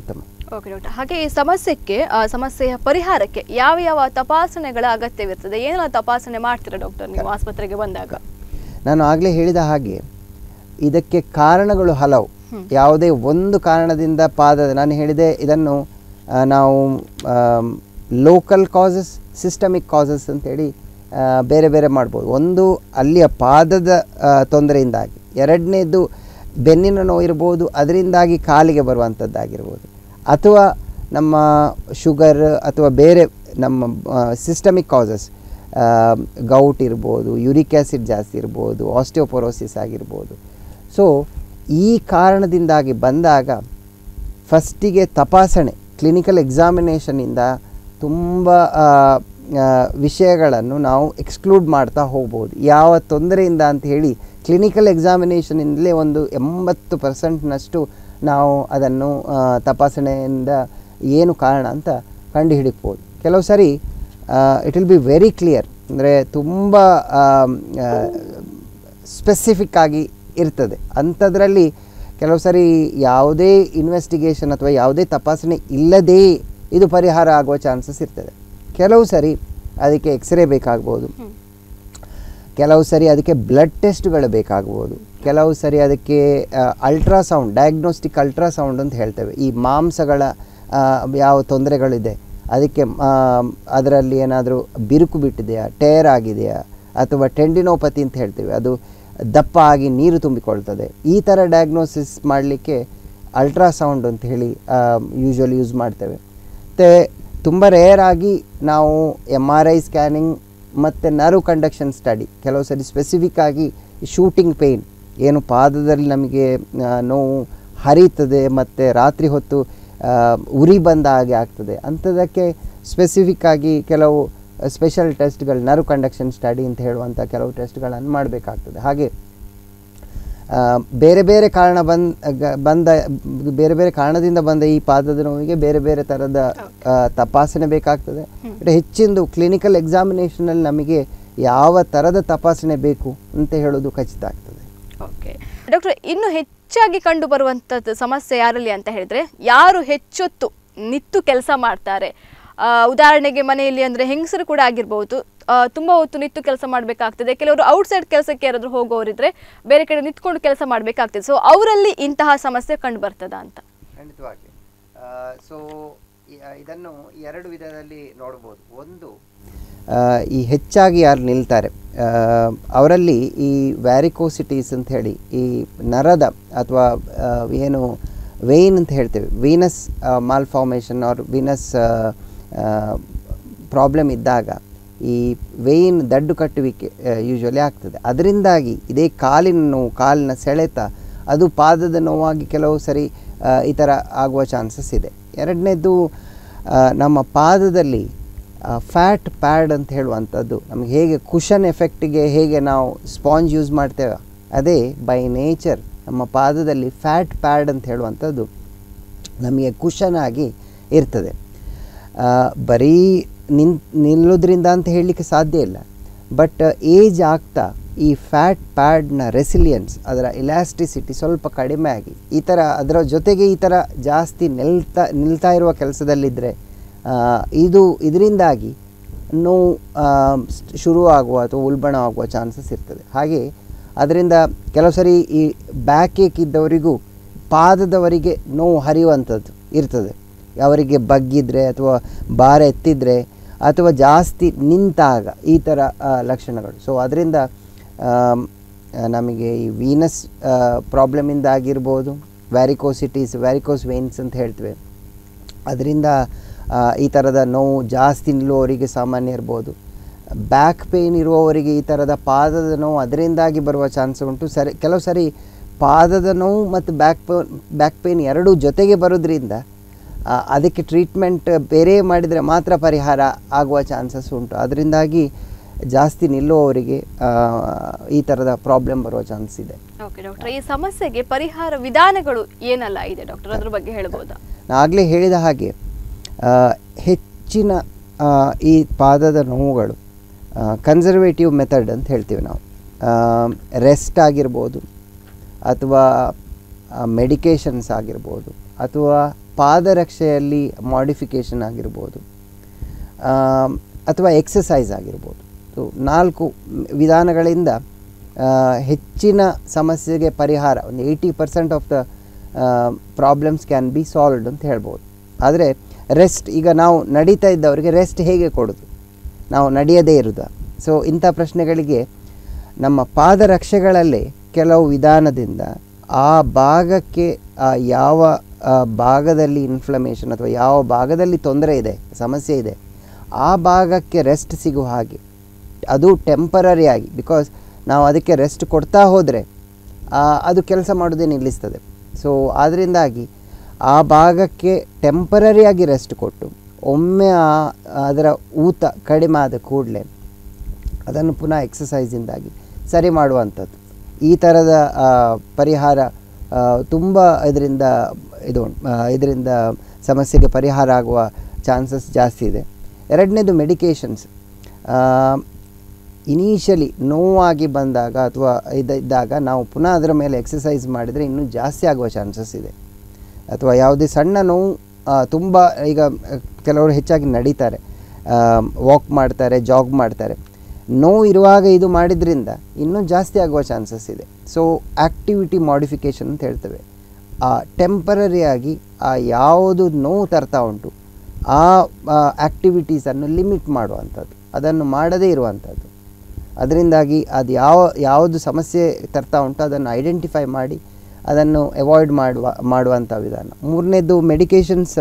ಉತ್ತಮ ಓಕೆ ಡಾಕ್ಟರ್ ಹಾಗೆ ಈ ಸಮಸ್ಯೆಗೆ ಸಮಸ್ಯೆಯ ಪರಿಹಾರಕ್ಕೆ ಯಾವ ಯಾವ ತಪಾಸಣೆಗಳ ಅಗತ್ಯವಿರ್ತದೆ ಏನೆಲ್ಲ ತಪಾಸಣೆ ಮಾಡ್ತೀರಾ ಡಾಕ್ಟರ್ ನೀವು ಆಸ್ಪತ್ರೆಗೆ ಬಂದಾಗ ನಾನು ಆಗಲೇ ಹೇಳಿದ ಹಾಗೆ ಇದಕ್ಕೆ ಕಾರಣಗಳು ಹಲವು ಯಾವುದೇ ಒಂದು ಕಾರಣದಿಂದ ಪಾದದ ನಾನು ಹೇಳಿದೆ ಇದನ್ನು ನಾವು ಲೋಕಲ್ ಕಾಸಸ್ ಸಿಸ್ಟಮಿಕ್ ಕಾಸಸ್ ಅಂತೇಳಿ ಬೇರೆ ಬೇರೆ ಮಾಡ್ಬೋದು ಒಂದು ಅಲ್ಲಿಯ ಪಾದದ ತೊಂದರೆಯಿಂದಾಗಿ ಎರಡನೇದು ಬೆನ್ನಿನ ನೋವು ಇರ್ಬೋದು ಅದರಿಂದಾಗಿ ಕಾಲಿಗೆ ಬರುವಂಥದ್ದಾಗಿರ್ಬೋದು ಅಥವಾ ನಮ್ಮ ಶುಗರ್ ಅಥವಾ ಬೇರೆ ನಮ್ಮ ಸಿಸ್ಟಮಿಕ್ ಕಾಸಸ್ ಗೌಟ್ ಇರ್ಬೋದು ಯೂರಿಕ್ ಆ್ಯಸಿಡ್ ಜಾಸ್ತಿ ಇರ್ಬೋದು ಆಸ್ಟಿಯೋಪೊರೋಸಿಸ್ ಆಗಿರ್ಬೋದು ಸೊ ಈ ಕಾರಣದಿಂದಾಗಿ ಬಂದಾಗ ಫಸ್ಟಿಗೆ ತಪಾಸಣೆ ಕ್ಲಿನಿಕಲ್ ಎಕ್ಸಾಮಿನೇಷನಿಂದ ತುಂಬ ವಿಷಯಗಳನ್ನು ನಾವು ಎಕ್ಸ್ಕ್ಲೂಡ್ ಮಾಡ್ತಾ ಹೋಗ್ಬೋದು ಯಾವ ತೊಂದರೆಯಿಂದ ಅಂತ ಹೇಳಿ ಕ್ಲಿನಿಕಲ್ ಎಕ್ಸಾಮಿನೇಷನಿಂದಲೇ ಒಂದು ಎಂಬತ್ತು ಪರ್ಸೆಂಟ್ನಷ್ಟು ನಾವು ಅದನ್ನು ತಪಾಸಣೆಯಿಂದ ಏನು ಕಾರಣ ಅಂತ ಕಂಡುಹಿಡಿಬೋದು ಕೆಲವು ಸರಿ it will be very clear ಅಂದರೆ ತುಂಬ ಸ್ಪೆಸಿಫಿಕ್ ಆಗಿ ಇರ್ತದೆ ಅಂಥದ್ರಲ್ಲಿ ಕೆಲವು ಸರಿ ಯಾವುದೇ ಇನ್ವೆಸ್ಟಿಗೇಷನ್ ಅಥವಾ ಯಾವುದೇ ತಪಾಸಣೆ ಇಲ್ಲದೇ ಇದು ಪರಿಹಾರ ಆಗುವ ಚಾನ್ಸಸ್ ಇರ್ತದೆ ಕೆಲವು ಸರಿ ಅದಕ್ಕೆ ಎಕ್ಸ್ರೇ ಬೇಕಾಗ್ಬೋದು ಕೆಲವು ಸರಿ ಅದಕ್ಕೆ ಬ್ಲಡ್ ಟೆಸ್ಟ್ಗಳು ಬೇಕಾಗ್ಬೋದು ಕೆಲವು ಸರಿ ಅದಕ್ಕೆ ಅಲ್ಟ್ರಾಸೌಂಡ್ ಡಯಾಗ್ನೋಸ್ಟಿಕ್ ಅಲ್ಟ್ರಾಸೌಂಡ್ ಅಂತ ಹೇಳ್ತೇವೆ ಈ ಮಾಂಸಗಳ ಯಾವ ತೊಂದರೆಗಳಿದೆ ಅದಕ್ಕೆ ಅದರಲ್ಲಿ ಏನಾದರೂ ಬಿರುಕು ಬಿಟ್ಟಿದೆಯಾ ಟೇರ್ ಆಗಿದೆಯಾ ಅಥವಾ ಟೆಂಡಿನೋಪತಿ ಅಂತ ಹೇಳ್ತೇವೆ ಅದು ದಪ್ಪ ಆಗಿ ನೀರು ತುಂಬಿಕೊಳ್ತದೆ ಈ ಥರ ಡಯಾಗ್ನೋಸಿಸ್ ಮಾಡಲಿಕ್ಕೆ ಅಲ್ಟ್ರಾಸೌಂಡ್ ಅಂತ ಹೇಳಿ ಯೂಶ್ವಲಿ ಯೂಸ್ ಮಾಡ್ತೇವೆ ಮತ್ತು ತುಂಬ ರೇರಾಗಿ ನಾವು ಎಮ್ ಆರ್ ಐ ಸ್ಕ್ಯಾನಿಂಗ್ ಮತ್ತು ನರ್ವ್ ಕಂಡಕ್ಷನ್ ಸ್ಟಡಿ, ಕೆಲವು ಸರಿ ಸ್ಪೆಸಿಫಿಕ್ ಆಗಿ ಶೂಟಿಂಗ್ ಪೇಯ್ನ್, ಏನು ಪಾದದಲ್ಲಿ ನಮಗೆ ನೋವು ಹರಿತದೆ ಮತ್ತು ರಾತ್ರಿ ಹೊತ್ತು ಉರಿ ಬಂದ ಹಾಗೆ ಆಗ್ತದೆ ಅಂಥದಕ್ಕೆ ಸ್ಪೆಸಿಫಿಕ್ ಆಗಿ ಕೆಲವು ಸ್ಪೆಷಲ್ ಟೆಸ್ಟ್ಗಳು ನರ್ವ್ ಕಂಡಕ್ಷನ್ ಸ್ಟಡಿ ಅಂತ ಹೇಳುವಂಥ ಕೆಲವು ಟೆಸ್ಟ್ಗಳನ್ನು ಮಾಡಬೇಕಾಗ್ತದೆ. ಹಾಗೆ ಬೇರೆ ಬೇರೆ ಕಾರಣ ಬಂದ ಬಂದ ಬೇರೆ ಬೇರೆ ಕಾರಣದಿಂದ ಬಂದ ಈ ಪಾದದ ನೋವಿಗೆ ಬೇರೆ ಬೇರೆ ಥರದ ತಪಾಸಣೆ ಬೇಕಾಗ್ತದೆ. ಹೆಚ್ಚಿಂದು ಕ್ಲಿನಿಕಲ್ ಎಕ್ಸಾಮಿನೇಷನಲ್ಲಿ ನಮಗೆ ಯಾವ ಥರದ ತಪಾಸಣೆ ಬೇಕು ಅಂತ ಹೇಳೋದು ಖಚಿತ ಆಗ್ತದೆ. ಓಕೆ ಡಾಕ್ಟರ್, ಇನ್ನು ಹೆಚ್ಚಾಗಿ ಕಂಡುಬರುವಂಥದ್ದು ಸಮಸ್ಯೆ ಯಾರಲ್ಲಿ ಅಂತ ಹೇಳಿದರೆ, ಯಾರು ಹೆಚ್ಚೊತ್ತು ನಿತ್ತು ಕೆಲಸ ಮಾಡ್ತಾರೆ, ಉದಾಹರಣೆಗೆ ಮನೆಯಲ್ಲಿ ಅಂದರೆ ಹೆಂಗಸರು ಕೂಡ ಆಗಿರ್ಬೋದು, ತುಂಬ ಹೊತ್ತು ನಿಂತು ಕೆಲಸ ಮಾಡಬೇಕಾಗ್ತದೆ. ಕೆಲವರು ಔಟ್ಸೈಡ್ ಕೆಲಸಕ್ಕೆ ಯಾರಾದರೂ ಹೋಗೋರಿದ್ರೆ ಬೇರೆ ಕಡೆ ನಿಂತ್ಕೊಂಡು ಕೆಲಸ ಮಾಡಬೇಕಾಗ್ತದೆ. ಸೊ ಅವರಲ್ಲಿ ಇಂತಹ ಸಮಸ್ಯೆ ಕಂಡು ಬರ್ತದಾ ಅಂತ? ಖಂಡಿತವಾಗಿ. ಸೊ ಇದನ್ನು ಎರಡು ವಿಧದಲ್ಲಿ ನೋಡ್ಬೋದು. ಒಂದು, ಈ ಹೆಚ್ಚಾಗಿ ಯಾರು ನಿಲ್ತಾರೆ ಅವರಲ್ಲಿ ಈ ವ್ಯಾರಿಕೋಸಿಟೀಸ್ ಅಂತ ಹೇಳಿ ಈ ನರದ ಅಥವಾ ಏನು ವೇನ್ ಅಂತ ಹೇಳ್ತೇವೆ, venous malformation or venous problem ಇದ್ದಾಗ ಈ ವೇನ್ ದಡ್ಡು ಕಟ್ಟುವಿಕೆ ಯೂಶ್ವಲಿ ಆಗ್ತದೆ. ಅದರಿಂದಾಗಿ ಇದೇ ಕಾಲಿನ ನೋವು, ಕಾಲಿನ ಸೆಳೆತ, ಅದು ಪಾದದ ನೋವಾಗಿ ಕೆಲವು ಸರಿ ಈ ಥರ ಆಗುವ ಚಾನ್ಸಸ್ ಇದೆ. ಎರಡನೇದು, ನಮ್ಮ ಪಾದದಲ್ಲಿ ಫ್ಯಾಟ್ ಪ್ಯಾಡ್ ಅಂತ ಹೇಳುವಂಥದ್ದು, ನಮಗೆ ಹೇಗೆ ಕುಷನ್ ಎಫೆಕ್ಟಿಗೆ ಹೇಗೆ ನಾವು ಸ್ಪಾಂಜ್ ಯೂಸ್ ಮಾಡ್ತೇವೆ ಅದೇ ಬೈ ನೇಚರ್ ನಮ್ಮ ಪಾದದಲ್ಲಿ ಫ್ಯಾಟ್ ಪ್ಯಾಡ್ ಅಂತ ಹೇಳುವಂಥದ್ದು ನಮಗೆ ಕುಷನ್ ಆಗಿ ಇರ್ತದೆ. ಬರೀ ನಿನ್ ನಿಲ್ಲೋದ್ರಿಂದ ಅಂತ ಹೇಳಲಿಕ್ಕೆ ಸಾಧ್ಯ ಇಲ್ಲ. ಬಟ್ ಏಜ್ ಆಗ್ತಾ ಈ ಫ್ಯಾಟ್ ಪ್ಯಾಡ್ನ ರೆಸಿಲಿಯನ್ಸ್, ಅದರ ಇಲಾಸ್ಟಿಸಿಟಿ ಸ್ವಲ್ಪ ಕಡಿಮೆ ಆಗಿ ಈ ಥರ ಅದರ ಜೊತೆಗೆ ಈ ಥರ ಜಾಸ್ತಿ ನಿಲ್ತಾ ನಿಲ್ತಾ ಇರುವ ಕೆಲಸದಲ್ಲಿದ್ದರೆ ಇದು ಇದರಿಂದಾಗಿ ನೋವು ಶುರುವಾಗುವ ಅಥವಾ ಉಲ್ಬಣವಾಗುವ ಚಾನ್ಸಸ್ ಇರ್ತದೆ. ಹಾಗೆ ಅದರಿಂದ ಕೆಲವು ಸರಿ ಈ ಬ್ಯಾಕ್ ಏಕ್ ಇದ್ದವರಿಗೂ ಪಾದದವರಿಗೆ ನೋವು ಹರಿಯುವಂಥದ್ದು ಇರ್ತದೆ. ಅವರಿಗೆ ಬಗ್ಗಿದರೆ ಅಥವಾ ಭಾರ ಎತ್ತಿದರೆ ಅಥವಾ ಜಾಸ್ತಿ ನಿಂತಾಗ ಈ ಥರ ಲಕ್ಷಣಗಳು. ಸೊ ಅದರಿಂದ ನಮಗೆ ಈ ವೀನಸ್ ಪ್ರಾಬ್ಲಮಿಂದ ಆಗಿರ್ಬೋದು, ವ್ಯಾರಿಕೋಸಿಟೀಸ್, ವ್ಯಾರಿಕೋಸ್ ವೇನ್ಸ್ ಅಂತ ಹೇಳ್ತೇವೆ, ಅದರಿಂದ ಈ ಥರದ ನೋವು ಜಾಸ್ತಿ ನಿಲ್ಲುವವರಿಗೆ ಸಾಮಾನ್ಯ ಇರ್ಬೋದು. ಬ್ಯಾಕ್ ಪೇಯ್ನ್ ಇರುವವರಿಗೆ ಈ ಥರದ ಪಾದದ ನೋವು ಅದರಿಂದಾಗಿ ಬರುವ ಚಾನ್ಸ್ ಉಂಟು. ಸರಿ, ಕೆಲವು ಸರಿ ಪಾದದ ನೋವು ಮತ್ತು ಬ್ಯಾಕ್ ಪೇ ಬ್ಯಾಕ್ ಪೇಯ್ನ್ ಎರಡೂ ಜೊತೆಗೆ ಬರೋದ್ರಿಂದ ಅದಕ್ಕೆ ಟ್ರೀಟ್ಮೆಂಟ್ ಬೇರೆ ಮಾಡಿದರೆ ಮಾತ್ರ ಪರಿಹಾರ ಆಗುವ ಚಾನ್ಸಸ್ ಉಂಟು. ಅದರಿಂದಾಗಿ ಜಾಸ್ತಿ ನಿಲ್ಲುವವರಿಗೆ ಈ ಥರದ ಪ್ರಾಬ್ಲಮ್ ಬರುವ ಚಾನ್ಸ್ ಇದೆ. ಓಕೆ ಡಾಕ್ಟರ್, ಈ ಸಮಸ್ಯೆಗೆ ಪರಿಹಾರ ವಿಧಾನಗಳು ಏನೆಲ್ಲ ಇದೆ ಡಾಕ್ಟರ್, ಅದ್ರ ಬಗ್ಗೆ ಹೇಳ್ಬೋದಾ? ನಾನು ಆಗಲೇ ಹೇಳಿದ ಹಾಗೆ ಹೆಚ್ಚಿನ ಈ ಪಾದದ ನೋವುಗಳು ಕನ್ಸರ್ವೇಟಿವ್ ಮೆಥಡ್ ಅಂತ ಹೇಳ್ತೀವಿ ನಾವು. ರೆಸ್ಟ್ ಆಗಿರ್ಬೋದು ಅಥವಾ ಮೆಡಿಕೇಷನ್ಸ್ ಆಗಿರ್ಬೋದು ಅಥವಾ ಪಾದರಕ್ಷೆಯಲ್ಲಿ ಮಾಡಿಫಿಕೇಷನ್ ಆಗಿರ್ಬೋದು ಅಥವಾ ಎಕ್ಸಸೈಸ್ ಆಗಿರ್ಬೋದು. ಸೊ ನಾಲ್ಕು ವಿಧಾನಗಳಿಂದ ಹೆಚ್ಚಿನ ಸಮಸ್ಯೆಗೆ ಪರಿಹಾರ, ಒಂದು eighty percent of the problems can be solved ಅಂತ ಹೇಳ್ಬೋದು. ಆದರೆ ರೆಸ್ಟ್, ಈಗ ನಾವು ನಡೀತಾ ಇದ್ದವರಿಗೆ ರೆಸ್ಟ್ ಹೇಗೆ ಕೊಡೋದು, ನಾವು ನಡೆಯದೇ ಇರೋದು, ಸೊ ಇಂಥ ಪ್ರಶ್ನೆಗಳಿಗೆ ನಮ್ಮ ಪಾದರಕ್ಷೆಗಳಲ್ಲೇ ಕೆಲವು ವಿಧಾನದಿಂದ ಆ ಭಾಗಕ್ಕೆ ಯಾವ ಭಾಗದಲ್ಲಿ ಇನ್ಫ್ಲಮೇಷನ್ ಅಥವಾ ಯಾವ ಭಾಗದಲ್ಲಿ ತೊಂದರೆ ಇದೆ, ಸಮಸ್ಯೆ ಇದೆ, ಆ ಭಾಗಕ್ಕೆ ರೆಸ್ಟ್ ಸಿಗುವ ಹಾಗೆ, ಅದು ಟೆಂಪರರಿಯಾಗಿ. ಬಿಕಾಸ್ ನಾವು ಅದಕ್ಕೆ ರೆಸ್ಟ್ ಕೊಡ್ತಾ ಹೋದರೆ ಅದು ಕೆಲಸ ಮಾಡೋದೇ ನಿಲ್ಲಿಸ್ತದೆ. ಸೊ ಆದ್ದರಿಂದಾಗಿ ಆ ಭಾಗಕ್ಕೆ ಟೆಂಪರರಿಯಾಗಿ ರೆಸ್ಟ್ ಕೊಟ್ಟು ಒಮ್ಮೆ ಆ ಅದರ ಊತ ಕಡಿಮೆ ಆದ ಕೂಡಲೇ ಅದನ್ನು ಪುನಃ ಎಕ್ಸಸೈಸಿಂದಾಗಿ ಸರಿ ಮಾಡುವಂಥದ್ದು. ಈ ಥರದ ಪರಿಹಾರ ತುಂಬ ಇದರಿಂದ ಇದು ಇದರಿಂದ ಸಮಸ್ಯೆಗೆ ಪರಿಹಾರ ಆಗುವ ಚಾನ್ಸಸ್ ಜಾಸ್ತಿ ಇದೆ. ಎರಡನೇದು ಮೆಡಿಕೇಷನ್ಸ್. ಇನಿಷಿಯಲಿ ನೋವಾಗಿ ಬಂದಾಗ ಅಥವಾ ಇದ್ದಾಗ ನಾವು ಪುನಃ ಅದರ ಮೇಲೆ ಎಕ್ಸಸೈಸ್ ಮಾಡಿದರೆ ಇನ್ನೂ ಜಾಸ್ತಿ ಆಗುವ ಚಾನ್ಸಸ್ ಇದೆ. ಅಥವಾ ಯಾವುದೇ ಸಣ್ಣ ನೋವು ತುಂಬ, ಈಗ ಕೆಲವರು ಹೆಚ್ಚಾಗಿ ನಡೀತಾರೆ, ವಾಕ್ ಮಾಡ್ತಾರೆ, ಜಾಗ್ ಮಾಡ್ತಾರೆ, ನೋವು ಇರುವಾಗ ಇದು ಮಾಡಿದ್ರಿಂದ ಇನ್ನೂ ಜಾಸ್ತಿ ಆಗುವ ಚಾನ್ಸಸ್ ಇದೆ. ಸೊ ಆ್ಯಕ್ಟಿವಿಟಿ ಮಾಡಿಫಿಕೇಷನ್ ಅಂತ ಹೇಳ್ತೇವೆ. ಆ ಟೆಂಪರರಿಯಾಗಿ ಆ ಯಾವುದು ನೋವು ತರ್ತಾ ಉಂಟು ಆ ಆ್ಯಕ್ಟಿವಿಟೀಸನ್ನು ಲಿಮಿಟ್ ಮಾಡುವಂಥದ್ದು, ಅದನ್ನು ಮಾಡದೇ ಇರುವಂಥದ್ದು. ಅದರಿಂದಾಗಿ ಅದು ಯಾವ ಯಾವುದು ಸಮಸ್ಯೆ ತರ್ತಾ ಉಂಟು ಅದನ್ನು ಐಡೆಂಟಿಫೈ ಮಾಡಿ ಅದನ್ನು ಅವಾಯ್ಡ್ ಮಾಡುವ ಮಾಡುವಂಥ ವಿಧಾನ. ಮೂರನೇದು ಮೆಡಿಕೇಷನ್ಸ್.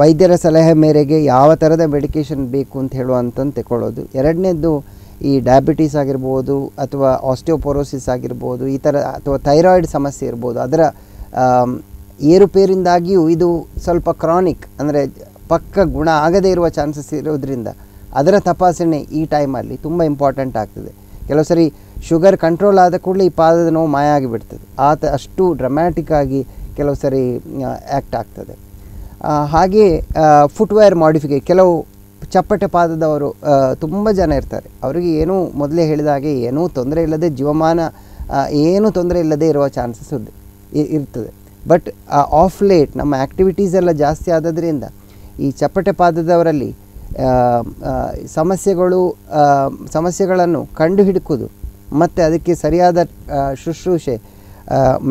ವೈದ್ಯರ ಸಲಹೆ ಮೇರೆಗೆ ಯಾವ ತರದ ಮೆಡಿಕೇಶನ್ ಬೇಕು ಅಂತ ಹೇಳುವಂತನ್ ತಕೊಳ್ಳೋದು ಎರಡನೇದು ಈ ಡಯಾಬಿಟಿಸ್ ಆಗಿರಬಹುದು ಅಥವಾ ಆಸ್ಟಿಯೋಪೊರೋಸಿಸ್ ಆಗಿರಬಹುದು ಈ ತರ ಅಥವಾ ಥೈರಾಯ್ಡ್ ಸಮಸ್ಯೆ ಇರಬಹುದು ಅದರ ಏರುಪೇರಿಂದಾಗಿಯೂ ಇದು ಸ್ವಲ್ಪ ಕ್ರಾನಿಕ್ ಅಂದ್ರೆ ಪಕ್ಕ ಗುಣ ಆಗದೇ ಇರುವ ಚಾನ್ಸಸ್ ಇರೋದ್ರಿಂದ ಅದರ ತಪಾಸಣೆ ಈ ಟೈಮ್ ಅಲ್ಲಿ ತುಂಬಾ ಇಂಪಾರ್ಟೆಂಟ್ ಆಗ್ತಿದೆ ಕೆಲವು ಸರಿ ಶುಗರ್ ಕಂಟ್ರೋಲ್ ಆದ ಕೂಡಲೇ ಈ ಪಾದದ ನೋವು ಮಾಯ ಆಗಿಬಿಡುತ್ತದೆ ಆತ ಅಷ್ಟು ಡ್ರಾಮ್ಯಾಟಿಕ್ ಆಗಿ ಕೆಲವು ಸರಿ ಆಕ್ಟ್ ಆಗ್ತದೆ ಹಾಗೆ ಫುಟ್ ವೇರ್ ಮಾಡಿಫಿಕೇಶನ್ ಕೆಲವು ಚಪ್ಪಟೆ ಪಾದದವರು ತುಂಬಾ ಜನ ಇರ್ತಾರೆ ಅವರಿಗೆ ಏನು ಮೊದಲೇ ಹೇಳಿದ ಹಾಗೆ ಏನು ತೊಂದರೆ ಇಲ್ಲದೆ ಜೀವಮಾನ ಏನು ತೊಂದರೆ ಇಲ್ಲದೆ ಇರುವ ಚಾನ್ಸಸ್ ಇರ್ತದೆ ಬಟ್ ಆಫ್ ಲೇಟ್ ನಮ್ಮ ಆಕ್ಟಿವಿಟೀಸ್ ಎಲ್ಲ ಜಾಸ್ತಿ ಆದದರಿಂದ ಈ ಚಪ್ಪಟೆ ಪಾದದವರಲ್ಲಿ ಸಮಸ್ಯೆಗಳು ಸಮಸ್ಯೆಗಳನ್ನು ಕಂಡು ಹಿಡಿಯುವುದು ಮತ್ತೆ ಅದಕ್ಕೆ ಸರಿಯಾದ ಶುಶ್ರೂಷೆ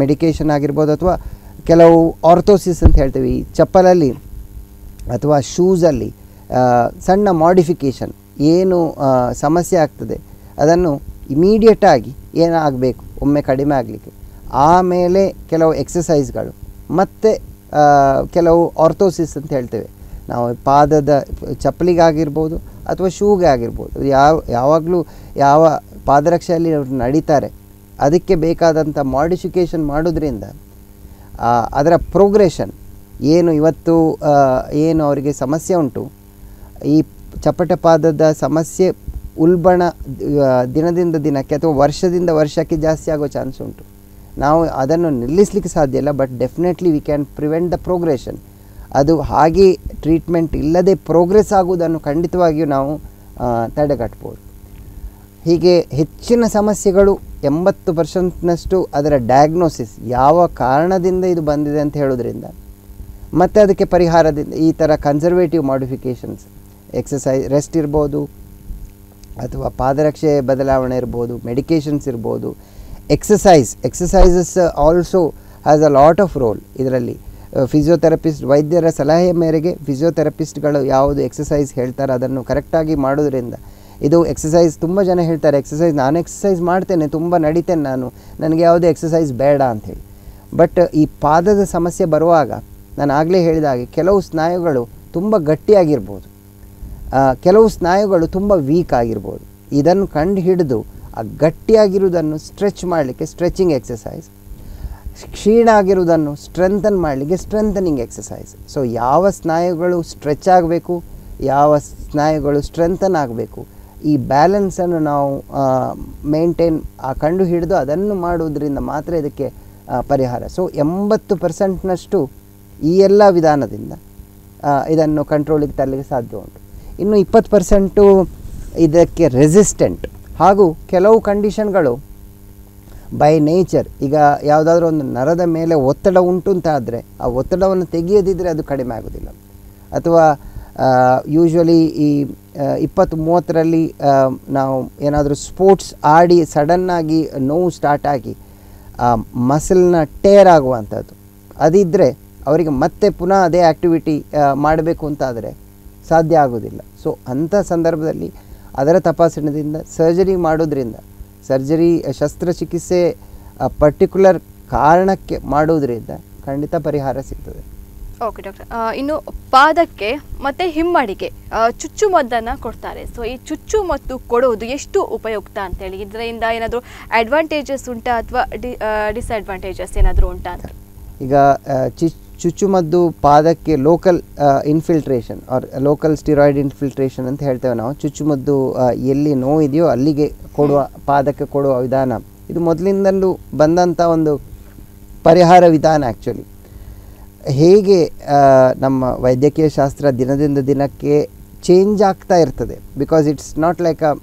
ಮೆಡಿಕೇಶನ್ ಆಗಿರಬಹುದು ಅಥವಾ ಕೆಲವು ಆರ್ಥೋಸಿಸ್ ಅಂತ ಹೇಳ್ತೀವಿ ಚಪ್ಪಲಲ್ಲಿ ಅಥವಾ ಶೂಸ್ ಅಲ್ಲಿ ಸಣ್ಣ ಮಾಡಿಫಿಕೇಶನ್ ಏನು ಸಮಸ್ಯೆ ಆಗ್ತದೆ ಅದನ್ನು ಇಮಿಡಿಯೇಟ್ ಆಗಿ ಏನಾಗಬೇಕು ಒಮ್ಮೆ ಕಡಿಮೆ ಆಗಲಿಕ್ಕೆ ಆಮೇಲೆ ಕೆಲವು ಎಕ್ಸರ್ಸೈಸ್ಗಳು ಮತ್ತೆ ಕೆಲವು ಆರ್ಥೋಸಿಸ್ ಅಂತ ಹೇಳ್ತೇವೆ ನಾವು ಪಾದದ ಚಪ್ಪಲಿಗಾಗಿರ್ಬೋದು ಅಥವಾ ಶೂಗೆ ಆಗಿರ್ಬೋದು ಯಾವ ಯಾವಾಗಲೂ ಯಾವ ಪಾದರಕ್ಷೆಯಲ್ಲಿ ಅವರು ನಡೀತಾರೆ ಅದಕ್ಕೆ ಬೇಕಾದಂಥ ಮಾಡಿಫಿಕೇಶನ್ ಮಾಡೋದ್ರಿಂದ ಅದರ ಪ್ರೋಗ್ರೆಷನ್ ಏನು ಇವತ್ತು ಏನು ಅವರಿಗೆ ಸಮಸ್ಯೆ ಉಂಟು ಈ ಚಪ್ಪಟೆ ಪಾದದ ಸಮಸ್ಯೆ ಉಲ್ಬಣ ದಿನದಿಂದ ದಿನಕ್ಕೆ ಅಥವಾ ವರ್ಷದಿಂದ ವರ್ಷಕ್ಕೆ ಜಾಸ್ತಿ ಆಗೋ ಚಾನ್ಸ್ ಉಂಟು ನಾವು ಅದನ್ನು ನಿಲ್ಲಿಸಲಿಕ್ಕೆ ಸಾಧ್ಯ ಇಲ್ಲ but definitely we can prevent the progression ಅದು ಹಾಗೆ ಟ್ರೀಟ್ಮೆಂಟ್ ಇಲ್ಲದೆ ಪ್ರೋಗ್ರೆಸ್ ಆಗುವುದನ್ನು ಖಂಡಿತವಾಗಿಯೂ ನಾವು ತಡೆಗಟ್ಟಬಹುದು ಹೀಗೆ ಹೆಚ್ಚಿನ ಸಮಸ್ಯೆಗಳು ಎಂಬತ್ತು ಪರ್ಸೆಂಟ್ನಷ್ಟು ಅದರ ಡಯಾಗ್ನೋಸಿಸ್ ಯಾವ ಕಾರಣದಿಂದ ಇದು ಬಂದಿದೆ ಅಂತ ಹೇಳೋದ್ರಿಂದ ಮತ್ತು ಅದಕ್ಕೆ ಪರಿಹಾರದಿಂದ ಈ ಥರ ಕನ್ಸರ್ವೇಟಿವ್ ಮಾಡಿಫಿಕೇಶನ್ಸ್ ಎಕ್ಸಸೈಸ್ ರೆಸ್ಟ್ ಇರ್ಬೋದು ಅಥವಾ ಪಾದರಕ್ಷೆ ಬದಲಾವಣೆ ಇರ್ಬೋದು ಮೆಡಿಕೇಶನ್ಸ್ ಇರ್ಬೋದು exercise exercises also has a lot of role ಇದರಲ್ಲಿ ಫಿಸಿಯೋಥೆರಪಿಸ್ಟ್ ವೈದ್ಯರ ಸಲಹೆ ಮೇರೆಗೆ ಫಿಸಿಯೋಥೆರಪಿಸ್ಟ್ಗಳು ಯಾವುದು ಎಕ್ಸಸೈಸ್ ಹೇಳ್ತಾರೆ ಅದನ್ನು ಕರೆಕ್ಟಾಗಿ ಮಾಡೋದ್ರಿಂದ ಇದು ಎಕ್ಸಸೈಸ್ ತುಂಬ ಜನ ಹೇಳ್ತಾರೆ ಎಕ್ಸಸೈಸ್ ನಾನು ಎಕ್ಸಸೈಸ್ ಮಾಡ್ತೇನೆ ತುಂಬ ನಡಿತೇನೆ ನಾನು ನನಗೆ ಯಾವುದೇ ಎಕ್ಸಸೈಸ್ ಬೇಡ ಅಂಥೇಳಿ ಬಟ್ ಈ ಪಾದದ ಸಮಸ್ಯೆ ಬರುವಾಗ ನಾನು ಆಗಲೇ ಹೇಳಿದಾಗೆ ಕೆಲವು ಸ್ನಾಯುಗಳು ತುಂಬ ಗಟ್ಟಿಯಾಗಿರ್ಬೋದು ಕೆಲವು ಸ್ನಾಯುಗಳು ತುಂಬ ವೀಕ್ ಆಗಿರ್ಬೋದು ಇದನ್ನು ಕಂಡು ಹಿಡಿದು ಆ ಗಟ್ಟಿಯಾಗಿರುವುದನ್ನು ಸ್ಟ್ರೆಚ್ ಮಾಡಲಿಕ್ಕೆ ಸ್ಟ್ರೆಚಿಂಗ್ ಎಕ್ಸಸೈಸ್ ಕ್ಷೀಣ ಆಗಿರುವುದನ್ನು ಸ್ಟ್ರೆಂಥನ್ ಮಾಡಲಿಕ್ಕೆ ಸ್ಟ್ರೆಂಥನಿಂಗ್ ಎಕ್ಸಸೈಸ್ ಸೊ ಯಾವ ಸ್ನಾಯುಗಳು ಸ್ಟ್ರೆಚ್ ಆಗಬೇಕು ಯಾವ ಸ್ನಾಯುಗಳು ಸ್ಟ್ರೆಂಥನ್ ಆಗಬೇಕು ಈ ಬ್ಯಾಲೆನ್ಸನ್ನು ನಾವು ಮೇಂಟೈನ್ ಕಂಡು ಹಿಡಿದು ಅದನ್ನು ಮಾಡುವುದರಿಂದ ಮಾತ್ರ ಇದಕ್ಕೆ ಪರಿಹಾರ ಸೊ ಎಂಬತ್ತು ಪರ್ಸೆಂಟ್ನಷ್ಟು ಈ ಎಲ್ಲ ವಿಧಾನದಿಂದ ಇದನ್ನು ಕಂಟ್ರೋಲಿಗೆ ತರಲಿಕ್ಕೆ ಸಾಧ್ಯ ಉಂಟು ಇನ್ನು ಇಪ್ಪತ್ತು ಪರ್ಸೆಂಟು ಇದಕ್ಕೆ ರೆಸಿಸ್ಟೆಂಟ್ ಹಾಗೂ ಕೆಲವು ಕಂಡೀಷನ್ಗಳು ಬೈ ನೇಚರ್ ಈಗ ಯಾವುದಾದ್ರೂ ಒಂದು ನರದ ಮೇಲೆ ಒತ್ತಡ ಉಂಟು ಅಂತ ಆದರೆ ಆ ಒತ್ತಡವನ್ನು ತೆಗೆಯದಿದ್ದರೆ ಅದು ಕಡಿಮೆ ಆಗೋದಿಲ್ಲ ಅಥವಾ ಯೂಶ್ವಲಿ ಈ ಇಪ್ಪತ್ತು ಮೂವತ್ತರಲ್ಲಿ ನಾವು ಏನಾದರೂ ಸ್ಪೋರ್ಟ್ಸ್ ಆಡಿ ಸಡನ್ನಾಗಿ ನೋವು ಸ್ಟಾರ್ಟ್ ಆಗಿ ಮಸಲ್ನ ಟೇರ್ ಆಗುವಂಥದ್ದು ಅದಿದ್ದರೆ ಅವರಿಗೆ ಮತ್ತೆ ಪುನಃ ಅದೇ ಆ್ಯಕ್ಟಿವಿಟಿ ಮಾಡಬೇಕು ಅಂತಾದರೆ ಸಾಧ್ಯ ಆಗೋದಿಲ್ಲ ಸೊ ಅಂಥ ಸಂದರ್ಭದಲ್ಲಿ ಅದರ ತಪಾಸಣೆಯಿಂದ ಸರ್ಜರಿ ಮಾಡೋದ್ರಿಂದ ಸರ್ಜರಿ ಶಸ್ತ್ರಚಿಕಿತ್ಸೆ ಪರ್ಟಿಕ್ಯುಲರ್ ಕಾರಣಕ್ಕೆ ಮಾಡೋದ್ರಿಂದ ಖಂಡಿತ ಪರಿಹಾರ ಸಿಗ್ತದೆ ಓಕೆ ಡಾಕ್ಟರ್ ಇನ್ನು ಪಾದಕ್ಕೆ ಮತ್ತು ಹಿಮ್ಮಡಿಗೆ ಚುಚ್ಚುಮದ್ದನ್ನು ಕೊಡ್ತಾರೆ ಸೊ ಈ ಚುಚ್ಚು ಮತ್ತು ಕೊಡುವುದು ಎಷ್ಟು ಉಪಯುಕ್ತ ಅಂತೇಳಿ ಇದರಿಂದ ಏನಾದರೂ ಅಡ್ವಾಂಟೇಜಸ್ ಉಂಟಾ ಅಥವಾ ಡಿ ಡಿಸ್ಅಡ್ವಾಂಟೇಜಸ್ ಏನಾದರೂ ಉಂಟಾ ಅಂತ ಈಗ ಚಿ ಚುಚ್ಚುಮದ್ದು ಪಾದಕ್ಕೆ local infiltration or local steroid infiltration ಅಂತ ಹೇಳ್ತೇವೆ ನಾವು ಚುಚ್ಚುಮದ್ದು ಎಲ್ಲಿ ನೋವಿದೆಯೋ ಅಲ್ಲಿಗೆ ಕೊಡುವ ಪಾದಕ್ಕೆ ಕೊಡುವ ವಿಧಾನ ಇದು ಮೊದಲಿಂದಲೂ ಬಂದಂಥ ಒಂದು ಪರಿಹಾರ ವಿಧಾನ ಆ್ಯಕ್ಚುಲಿ ಹೇಗೆ ನಮ್ಮ ವೈದ್ಯಕೀಯ ಶಾಸ್ತ್ರ ದಿನದಿಂದ ದಿನಕ್ಕೆ ಚೇಂಜ್ ಆಗ್ತಾ ಇರ್ತದೆ because it's not like a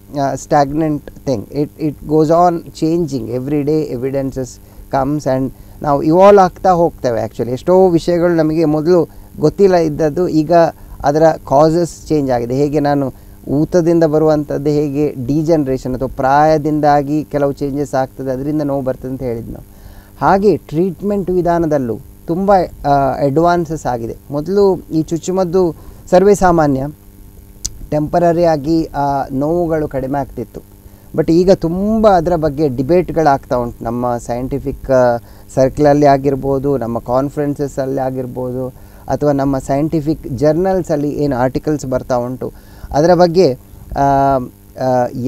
stagnant thing it it goes on changing every day evidences comes and ನಾವು ಇವಾಲ್ವ್ ಆಗ್ತಾ ಹೋಗ್ತೇವೆ ಆ್ಯಕ್ಚುಲಿ ಎಷ್ಟೋ ವಿಷಯಗಳು ನಮಗೆ ಮೊದಲು ಗೊತ್ತಿಲ್ಲ ಇದ್ದದ್ದು ಈಗ ಅದರ ಕಾಸಸ್ ಚೇಂಜ್ ಆಗಿದೆ ಹೇಗೆ ನಾನು ಊತದಿಂದ ಬರುವಂಥದ್ದು ಹೇಗೆ ಡಿಜನರೇಷನ್ ಅಥವಾ ಪ್ರಾಯದಿಂದಾಗಿ ಕೆಲವು ಚೇಂಜಸ್ ಆಗ್ತದೆ ಅದರಿಂದ ನೋವು ಬರ್ತದೆ ಅಂತ ಹೇಳಿದ್ದು ನಾವು ಹಾಗೆ ಟ್ರೀಟ್ಮೆಂಟ್ ವಿಧಾನದಲ್ಲೂ ತುಂಬ ಅಡ್ವಾನ್ಸಸ್ ಆಗಿದೆ ಮೊದಲು ಈ ಚುಚ್ಚುಮದ್ದು ಸರ್ವೇ ಸಾಮಾನ್ಯ ಟೆಂಪರರಿಯಾಗಿ ನೋವುಗಳು ಕಡಿಮೆ ಆಗ್ತಿತ್ತು ಬಟ್ ಈಗ ತುಂಬ ಅದರ ಬಗ್ಗೆ ಡಿಬೇಟ್ಗಳಾಗ್ತಾ ಉಂಟು ನಮ್ಮ ಸೈಂಟಿಫಿಕ್ ಸರ್ಕಲಲ್ಲಿ ಆಗಿರ್ಬೋದು ನಮ್ಮ ಕಾನ್ಫರೆನ್ಸಸ್ಸಲ್ಲಿ ಆಗಿರ್ಬೋದು ಅಥವಾ ನಮ್ಮ ಸೈಂಟಿಫಿಕ್ ಜರ್ನಲ್ಸ್ ಅಲ್ಲಿ ಏನು ಆರ್ಟಿಕಲ್ಸ್ ಬರ್ತಾ ಉಂಟು ಅದರ ಬಗ್ಗೆ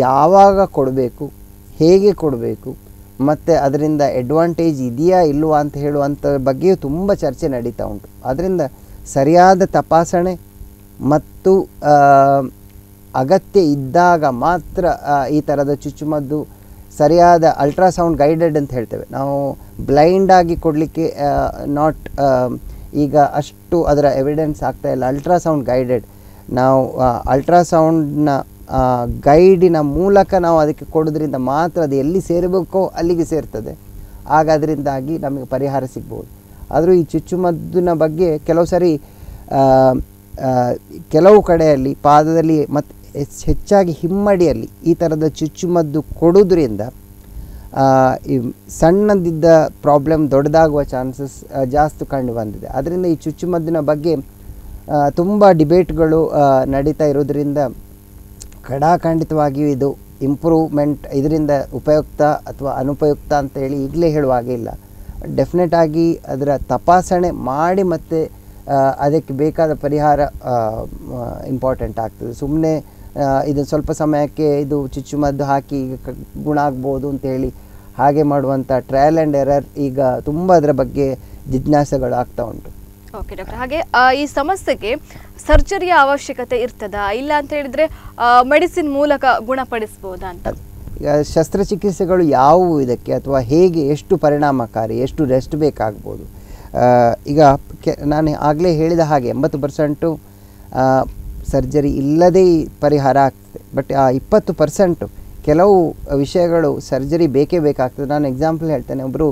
ಯಾವಾಗ ಕೊಡಬೇಕು ಹೇಗೆ ಕೊಡಬೇಕು ಮತ್ತೆ ಅದರಿಂದ ಅಡ್ವಾಂಟೇಜ್ ಇದೆಯಾ ಇಲ್ಲವಾ ಅಂತ ಹೇಳುವಂತ ಬಗ್ಗೆ ತುಂಬಾ ಚರ್ಚೆ ನಡೀತಾ ಉಂಟು ಅದರಿಂದ ಸರಿಯಾದ ತಪಾಸಣೆ ಮತ್ತು ಅಗತ್ಯ ಇದ್ದಾಗ ಮಾತ್ರ ಈ ತರದ ಚುಚ್ಚುಮದ್ದು ಸರಿಯಾದ ಅಲ್ಟ್ರಾಸೌಂಡ್ ಗೈಡೆಡ್ ಅಂತ ಹೇಳ್ತೇವೆ ನಾವು ಬ್ಲೈಂಡ್ ಆಗಿ ಕೊಡ್ಲಿಕ್ಕೆ ನಾಟ್ ಈಗ ಅಷ್ಟು ಅದರ ಎವಿಡೆನ್ಸ್ ಆಗ್ತಾ ಇಲ್ಲ ಅಲ್ಟ್ರಾಸೌಂಡ್ ಗೈಡೆಡ್ ನಾವು ಅಲ್ಟ್ರಾಸೌಂಡ್ ನ ಗೈಡಿನ ಮೂಲಕ ನಾವು ಅದಕ್ಕೆ ಕೊಡೋದ್ರಿಂದ ಮಾತ್ರ ಅದು ಎಲ್ಲಿ ಸೇರಬೇಕೋ ಅಲ್ಲಿಗೆ ಸೇರ್ತದೆ ಆಗ ಅದರಿಂದಾಗಿ ನಮಗೆ ಪರಿಹಾರ ಸಿಗಬಹುದು ಆದರೂ ಈ ಚುಚ್ಚುಮದ್ದಿನ ಬಗ್ಗೆ ಕೆಲವು ಸಾರಿ ಕೆಲವು ಕಡೆಯಲ್ಲಿ ಪಾದದಲ್ಲಿ ಮತ್ತು ಹೆಚ್ಚಾಗಿ ಹಿಮ್ಮಡಿಯಲ್ಲಿ ಈ ಥರದ ಚುಚ್ಚುಮದ್ದು ಕೊಡೋದ್ರಿಂದ ಸಣ್ಣದಿದ್ದ ಪ್ರಾಬ್ಲಮ್ ದೊಡ್ಡದಾಗುವ ಚಾನ್ಸಸ್ ಜಾಸ್ತಿ ಕಂಡು ಬಂದಿದೆ ಅದರಿಂದ ಈ ಚುಚ್ಚುಮದ್ದಿನ ಬಗ್ಗೆ ತುಂಬ ಡಿಬೇಟ್ಗಳು ನಡೀತಾ ಇರೋದ್ರಿಂದ ಕಡಾಖಂಡಿತವಾಗಿಯೂ ಇದು ಇಂಪ್ರೂವ್ಮೆಂಟ್ ಇದರಿಂದ ಉಪಯುಕ್ತ ಅಥವಾ ಅನುಪಯುಕ್ತ ಅಂತೇಳಿ ಈಗಲೇ ಹೇಳುವಾಗೆ ಇಲ್ಲ ಡೆಫಿನೆಟ್ ಆಗಿ ಅದರ ತಪಾಸಣೆ ಮಾಡಿ ಮತ್ತೆ ಅದಕ್ಕೆ ಬೇಕಾದ ಪರಿಹಾರ ಇಂಪಾರ್ಟೆಂಟ್ ಆಗ್ತದೆ ಸುಮ್ಮನೆ ಇದು ಸ್ವಲ್ಪ ಸಮಯಕ್ಕೆ ಇದು ಚುಚ್ಚುಮದ್ದು ಹಾಕಿ ಗುಣ ಆಗ್ಬೋದು ಅಂತೇಳಿ ಹಾಗೆ ಮಾಡುವಂಥ ಟ್ರಯಲ್ ಆ್ಯಂಡ್ ಎರರ್ ಈಗ ತುಂಬ ಅದರ ಬಗ್ಗೆ ಜಿಜ್ಞಾಸೆಗಳು ಆಗ್ತಾ ಉಂಟು ಓಕೆ ಡಾಕ್ಟರ್ ಹಾಗೆ ಈ ಸಮಸ್ಯೆಗೆ ಸರ್ಜರಿಯ ಅವಶ್ಯಕತೆ ಇರ್ತದಾ ಇಲ್ಲ ಅಂತ ಹೇಳಿದರೆ ಮೆಡಿಸಿನ್ ಮೂಲಕ ಗುಣಪಡಿಸಬಹುದಾ ಅಂತ ಶಸ್ತ್ರಚಿಕಿತ್ಸೆಗಳು ಯಾವುವು ಇದಕ್ಕೆ ಅಥವಾ ಹೇಗೆ ಎಷ್ಟು ಪರಿಣಾಮಕಾರಿ ಎಷ್ಟು ರೆಸ್ಟ್ ಬೇಕಾಗ್ಬೋದು ಈಗ ನಾನು ಆಗಲೇ ಹೇಳಿದ ಹಾಗೆ ಎಂಬತ್ತು ಪರ್ಸೆಂಟು ಸರ್ಜರಿ ಇಲ್ಲದೇ ಪರಿಹಾರ ಆಗ್ತದೆ ಬಟ್ ಆ ಇಪ್ಪತ್ತು ಪರ್ಸೆಂಟು ಕೆಲವು ವಿಷಯಗಳು ಸರ್ಜರಿ ಬೇಕೇ ಬೇಕಾಗ್ತದೆ ನಾನು ಎಕ್ಸಾಂಪಲ್ ಹೇಳ್ತೇನೆ ಒಬ್ಬರು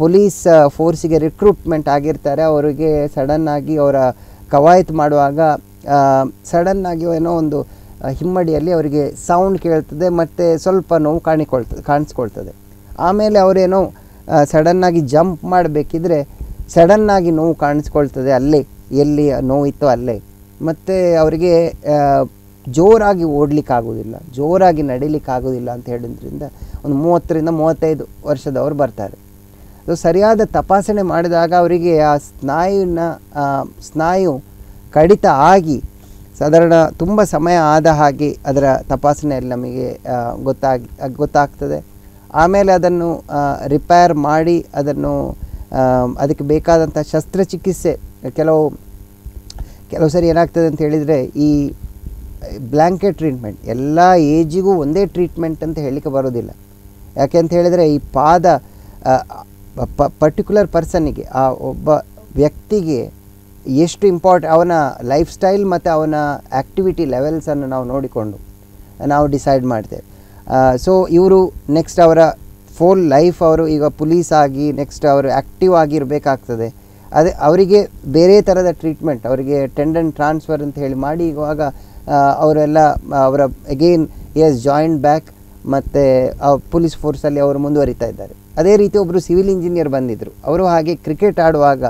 ಪೊಲೀಸ್ ಫೋರ್ಸಿಗೆ ರಿಕ್ರೂಟ್ಮೆಂಟ್ ಆಗಿರ್ತಾರೆ ಅವರಿಗೆ ಸಡನ್ನಾಗಿ ಅವರ ಕವಾಯತ್ ಮಾಡುವಾಗ ಸಡನ್ನಾಗಿ ಏನೋ ಒಂದು ಹಿಮ್ಮಡಿಯಲ್ಲಿ ಅವರಿಗೆ ಸೌಂಡ್ ಕೇಳ್ತದೆ ಮತ್ತು ಸ್ವಲ್ಪ ನೋವು ಕಾಣಿಕೊಳ್ತದೆ ಕಾಣಿಸ್ಕೊಳ್ತದೆ ಆಮೇಲೆ ಅವರೇನೋ ಸಡನ್ನಾಗಿ ಜಂಪ್ ಮಾಡಬೇಕಿದ್ರೆ ಸಡನ್ನಾಗಿ ನೋವು ಕಾಣಿಸ್ಕೊಳ್ತದೆ ಅಲ್ಲೇ ಎಲ್ಲಿ ನೋವಿತ್ತು ಅಲ್ಲೇ ಮತ್ತು ಅವರಿಗೆ ಜೋರಾಗಿ ಓಡಲಿಕ್ಕಾಗೋದಿಲ್ಲ ಜೋರಾಗಿ ನಡಿಲಿಕ್ಕಾಗೋದಿಲ್ಲ ಅಂತ ಹೇಳಿದ್ರಿಂದ ಒಂದು ಮೂವತ್ತರಿಂದ ಮೂವತ್ತೈದು ವರ್ಷದವರು ಬರ್ತಾರೆ ಸೊ ಸರಿಯಾದ ತಪಾಸಣೆ ಮಾಡಿದಾಗ ಅವರಿಗೆ ಆ ಸ್ನಾಯುವಿನ ಸ್ನಾಯು ಕಡಿತ ಆಗಿ ಸಾಧಾರಣ ತುಂಬ ಸಮಯ ಆದ ಹಾಗೆ ಅದರ ತಪಾಸಣೆಯಲ್ಲಿ ನಮಗೆ ಗೊತ್ತಾಗಿ ಗೊತ್ತಾಗ್ತದೆ ಆಮೇಲೆ ಅದನ್ನು ರಿಪೇರ್ ಮಾಡಿ ಅದನ್ನು ಅದಕ್ಕೆ ಬೇಕಾದಂಥ ಶಸ್ತ್ರಚಿಕಿತ್ಸೆ ಕೆಲವು ಕೆಲವು ಸರಿ ಏನಾಗ್ತದೆ ಅಂತ ಹೇಳಿದರೆ ಈ ಬ್ಲ್ಯಾಂಕೆಟ್ ಟ್ರೀಟ್ಮೆಂಟ್ ಎಲ್ಲ ಏಜಿಗೂ ಒಂದೇ ಟ್ರೀಟ್ಮೆಂಟ್ ಅಂತ ಹೇಳಲಿಕ್ಕೆ ಬರೋದಿಲ್ಲ ಯಾಕೆ ಅಂತ ಹೇಳಿದರೆ ಈ ಪಾದ ಪ ಪರ್ಟಿಕ್ಯುಲರ್ ಪರ್ಸನ್ನಿಗೆ ಆ ಒಬ್ಬ ವ್ಯಕ್ತಿಗೆ ಎಷ್ಟು ಇಂಪಾರ್ಟ್ ಅವನ ಲೈಫ್ ಸ್ಟೈಲ್ ಮತ್ತು ಅವನ ಆ್ಯಕ್ಟಿವಿಟಿ ಲೆವೆಲ್ಸನ್ನು ನಾವು ನೋಡಿಕೊಂಡು ನಾವು ಡಿಸೈಡ್ ಮಾಡ್ತೇವೆ ಸೊ ಇವರು ನೆಕ್ಸ್ಟ್ ಅವರ ಫೋಲ್ ಲೈಫ್ ಅವರು ಈಗ ಪೊಲೀಸ್ ಆಗಿ ನೆಕ್ಸ್ಟ್ ಅವರು ಆ್ಯಕ್ಟಿವ್ ಆಗಿರಬೇಕಾಗ್ತದೆ ಅದೇ ಅವರಿಗೆ ಬೇರೆ ಥರದ ಟ್ರೀಟ್ಮೆಂಟ್ ಅವರಿಗೆ ಟೆಂಡನ್ ಟ್ರಾನ್ಸ್ಫರ್ ಅಂತ ಹೇಳಿ ಮಾಡಿ ಇವಾಗ ಅವರೆಲ್ಲ ಅವರ ಅಗೇನ್ ಎಸ್ ಜಾಯಿಂಟ್ ಬ್ಯಾಕ್ ಮತ್ತು ಪೊಲೀಸ್ ಫೋರ್ಸಲ್ಲಿ ಅವರು ಮುಂದುವರಿತಾ ಇದ್ದಾರೆ ಅದೇ ರೀತಿ ಒಬ್ಬರು ಸಿವಿಲ್ ಇಂಜಿನಿಯರ್ ಬಂದಿದ್ದರು ಅವರು ಹಾಗೆ ಕ್ರಿಕೆಟ್ ಆಡುವಾಗ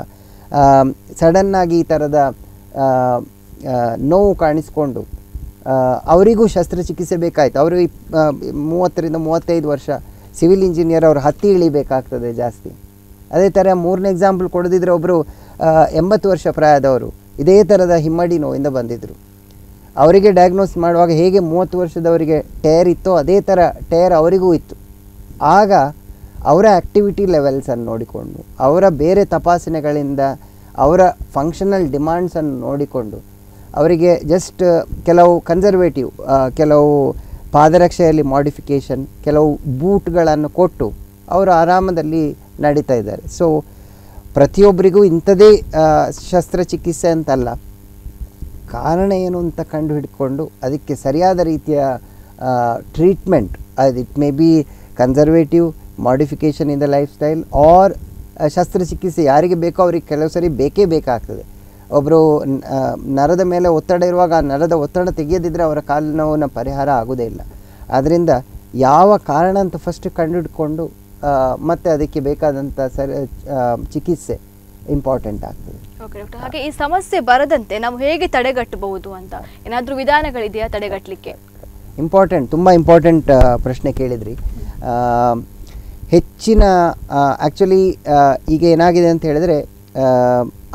ಸಡನ್ನಾಗಿ ಈ ಥರದ ನೋವು ಕಾಣಿಸ್ಕೊಂಡು ಅವರಿಗೂ ಶಸ್ತ್ರಚಿಕಿತ್ಸೆ ಬೇಕಾಯಿತು ಅವರು ಮೂವತ್ತರಿಂದ ಮೂವತ್ತೈದು ವರ್ಷ ಸಿವಿಲ್ ಇಂಜಿನಿಯರ್ ಅವರು ಹತ್ತಿ ಇಳಿಬೇಕಾಗ್ತದೆ ಜಾಸ್ತಿ ಅದೇ ಥರ ಮೂರನೇ ಎಕ್ಸಾಂಪಲ್ ಕೊಡದಿದ್ದರೆ ಒಬ್ಬರು ಎಂಬತ್ತು ವರ್ಷ ಪ್ರಾಯದವರು ಇದೇ ಥರದ ಹಿಮ್ಮಡಿ ನೋವಿಂದ ಬಂದಿದ್ದರು ಅವರಿಗೆ ಡಯಾಗ್ನೋಸ್ ಮಾಡುವಾಗ ಹೇಗೆ ಮೂವತ್ತು ವರ್ಷದವರಿಗೆ ಟೇರ್ ಇತ್ತೋ ಅದೇ ಥರ ಟೇರ್ ಅವರಿಗೂ ಇತ್ತು ಆಗ ಅವರ ಆ್ಯಕ್ಟಿವಿಟಿ ಲೆವೆಲ್ಸನ್ನು ನೋಡಿಕೊಂಡು ಅವರ ಬೇರೆ ತಪಾಸಣೆಗಳಿಂದ ಅವರ ಫಂಕ್ಷನಲ್ ಡಿಮ್ಯಾಂಡ್ಸನ್ನು ನೋಡಿಕೊಂಡು ಅವರಿಗೆ ಜಸ್ಟ್ ಕೆಲವು ಕನ್ಸರ್ವೇಟಿವ್ ಕೆಲವು ಪಾದರಕ್ಷೆಯಲ್ಲಿ ಮಾಡಿಫಿಕೇಷನ್ ಕೆಲವು ಬೂಟ್ಗಳನ್ನು ಕೊಟ್ಟು ಅವರು ಆರಾಮದಲ್ಲಿ ನಡೀತಾ ಇದ್ದಾರೆ ಸೊ ಪ್ರತಿಯೊಬ್ಬರಿಗೂ ಇಂಥದೇ ಶಸ್ತ್ರಚಿಕಿತ್ಸೆ ಅಂತಲ್ಲ ಕಾರಣ ಏನು ಅಂತ ಕಂಡು ಹಿಡ್ಕೊಂಡು ಅದಕ್ಕೆ ಸರಿಯಾದ ರೀತಿಯ ಟ್ರೀಟ್ಮೆಂಟ್ ಅದು it may be conservative modification in the life style or ಶಸ್ತ್ರಚಿಕಿತ್ಸೆ ಯಾರಿಗೆ ಬೇಕೋ ಅವ್ರಿಗೆ ಕೆಲವು ಸರಿ ಬೇಕೇ ಬೇಕಾಗ್ತದೆ ಒಬ್ಬರು ನರದ ಮೇಲೆ ಒತ್ತಡ ಇರುವಾಗ ಆ ನರದ ಒತ್ತಡ ತೆಗೆಯದಿದ್ದರೆ ಅವರ ಕಾಲು ನೋವಿನ ಪರಿಹಾರ ಆಗೋದೇ ಇಲ್ಲ ಆದ್ದರಿಂದ ಯಾವ ಕಾರಣ ಅಂತ ಫಸ್ಟ್ ಕಂಡುಹಿಡ್ಕೊಂಡು ಮತ್ತು ಅದಕ್ಕೆ ಬೇಕಾದಂಥ ಸರಿ ಚಿಕಿತ್ಸೆ ಇಂಪಾರ್ಟೆಂಟ್ ಆಗ್ತದೆ ಓಕೆ ಡಾಕ್ಟರ್ ಹಾಗೆ ಈ ಸಮಸ್ಯೆ ಬರದಂತೆ ನಾವು ಹೇಗೆ ತಡೆಗಟ್ಟಬಹುದು ಅಂತ ಏನಾದರೂ ವಿಧಾನಗಳಿದೆಯಾ ತಡೆಗಟ್ಟಲಿಕ್ಕೆ ಇಂಪಾರ್ಟೆಂಟ್ ತುಂಬ ಇಂಪಾರ್ಟೆಂಟ್ ಪ್ರಶ್ನೆ ಕೇಳಿದ್ರಿ ಹೆಚ್ಚಿನ ಆ್ಯಕ್ಚುಲಿ ಈಗ ಏನಾಗಿದೆ ಅಂತ ಹೇಳಿದರೆ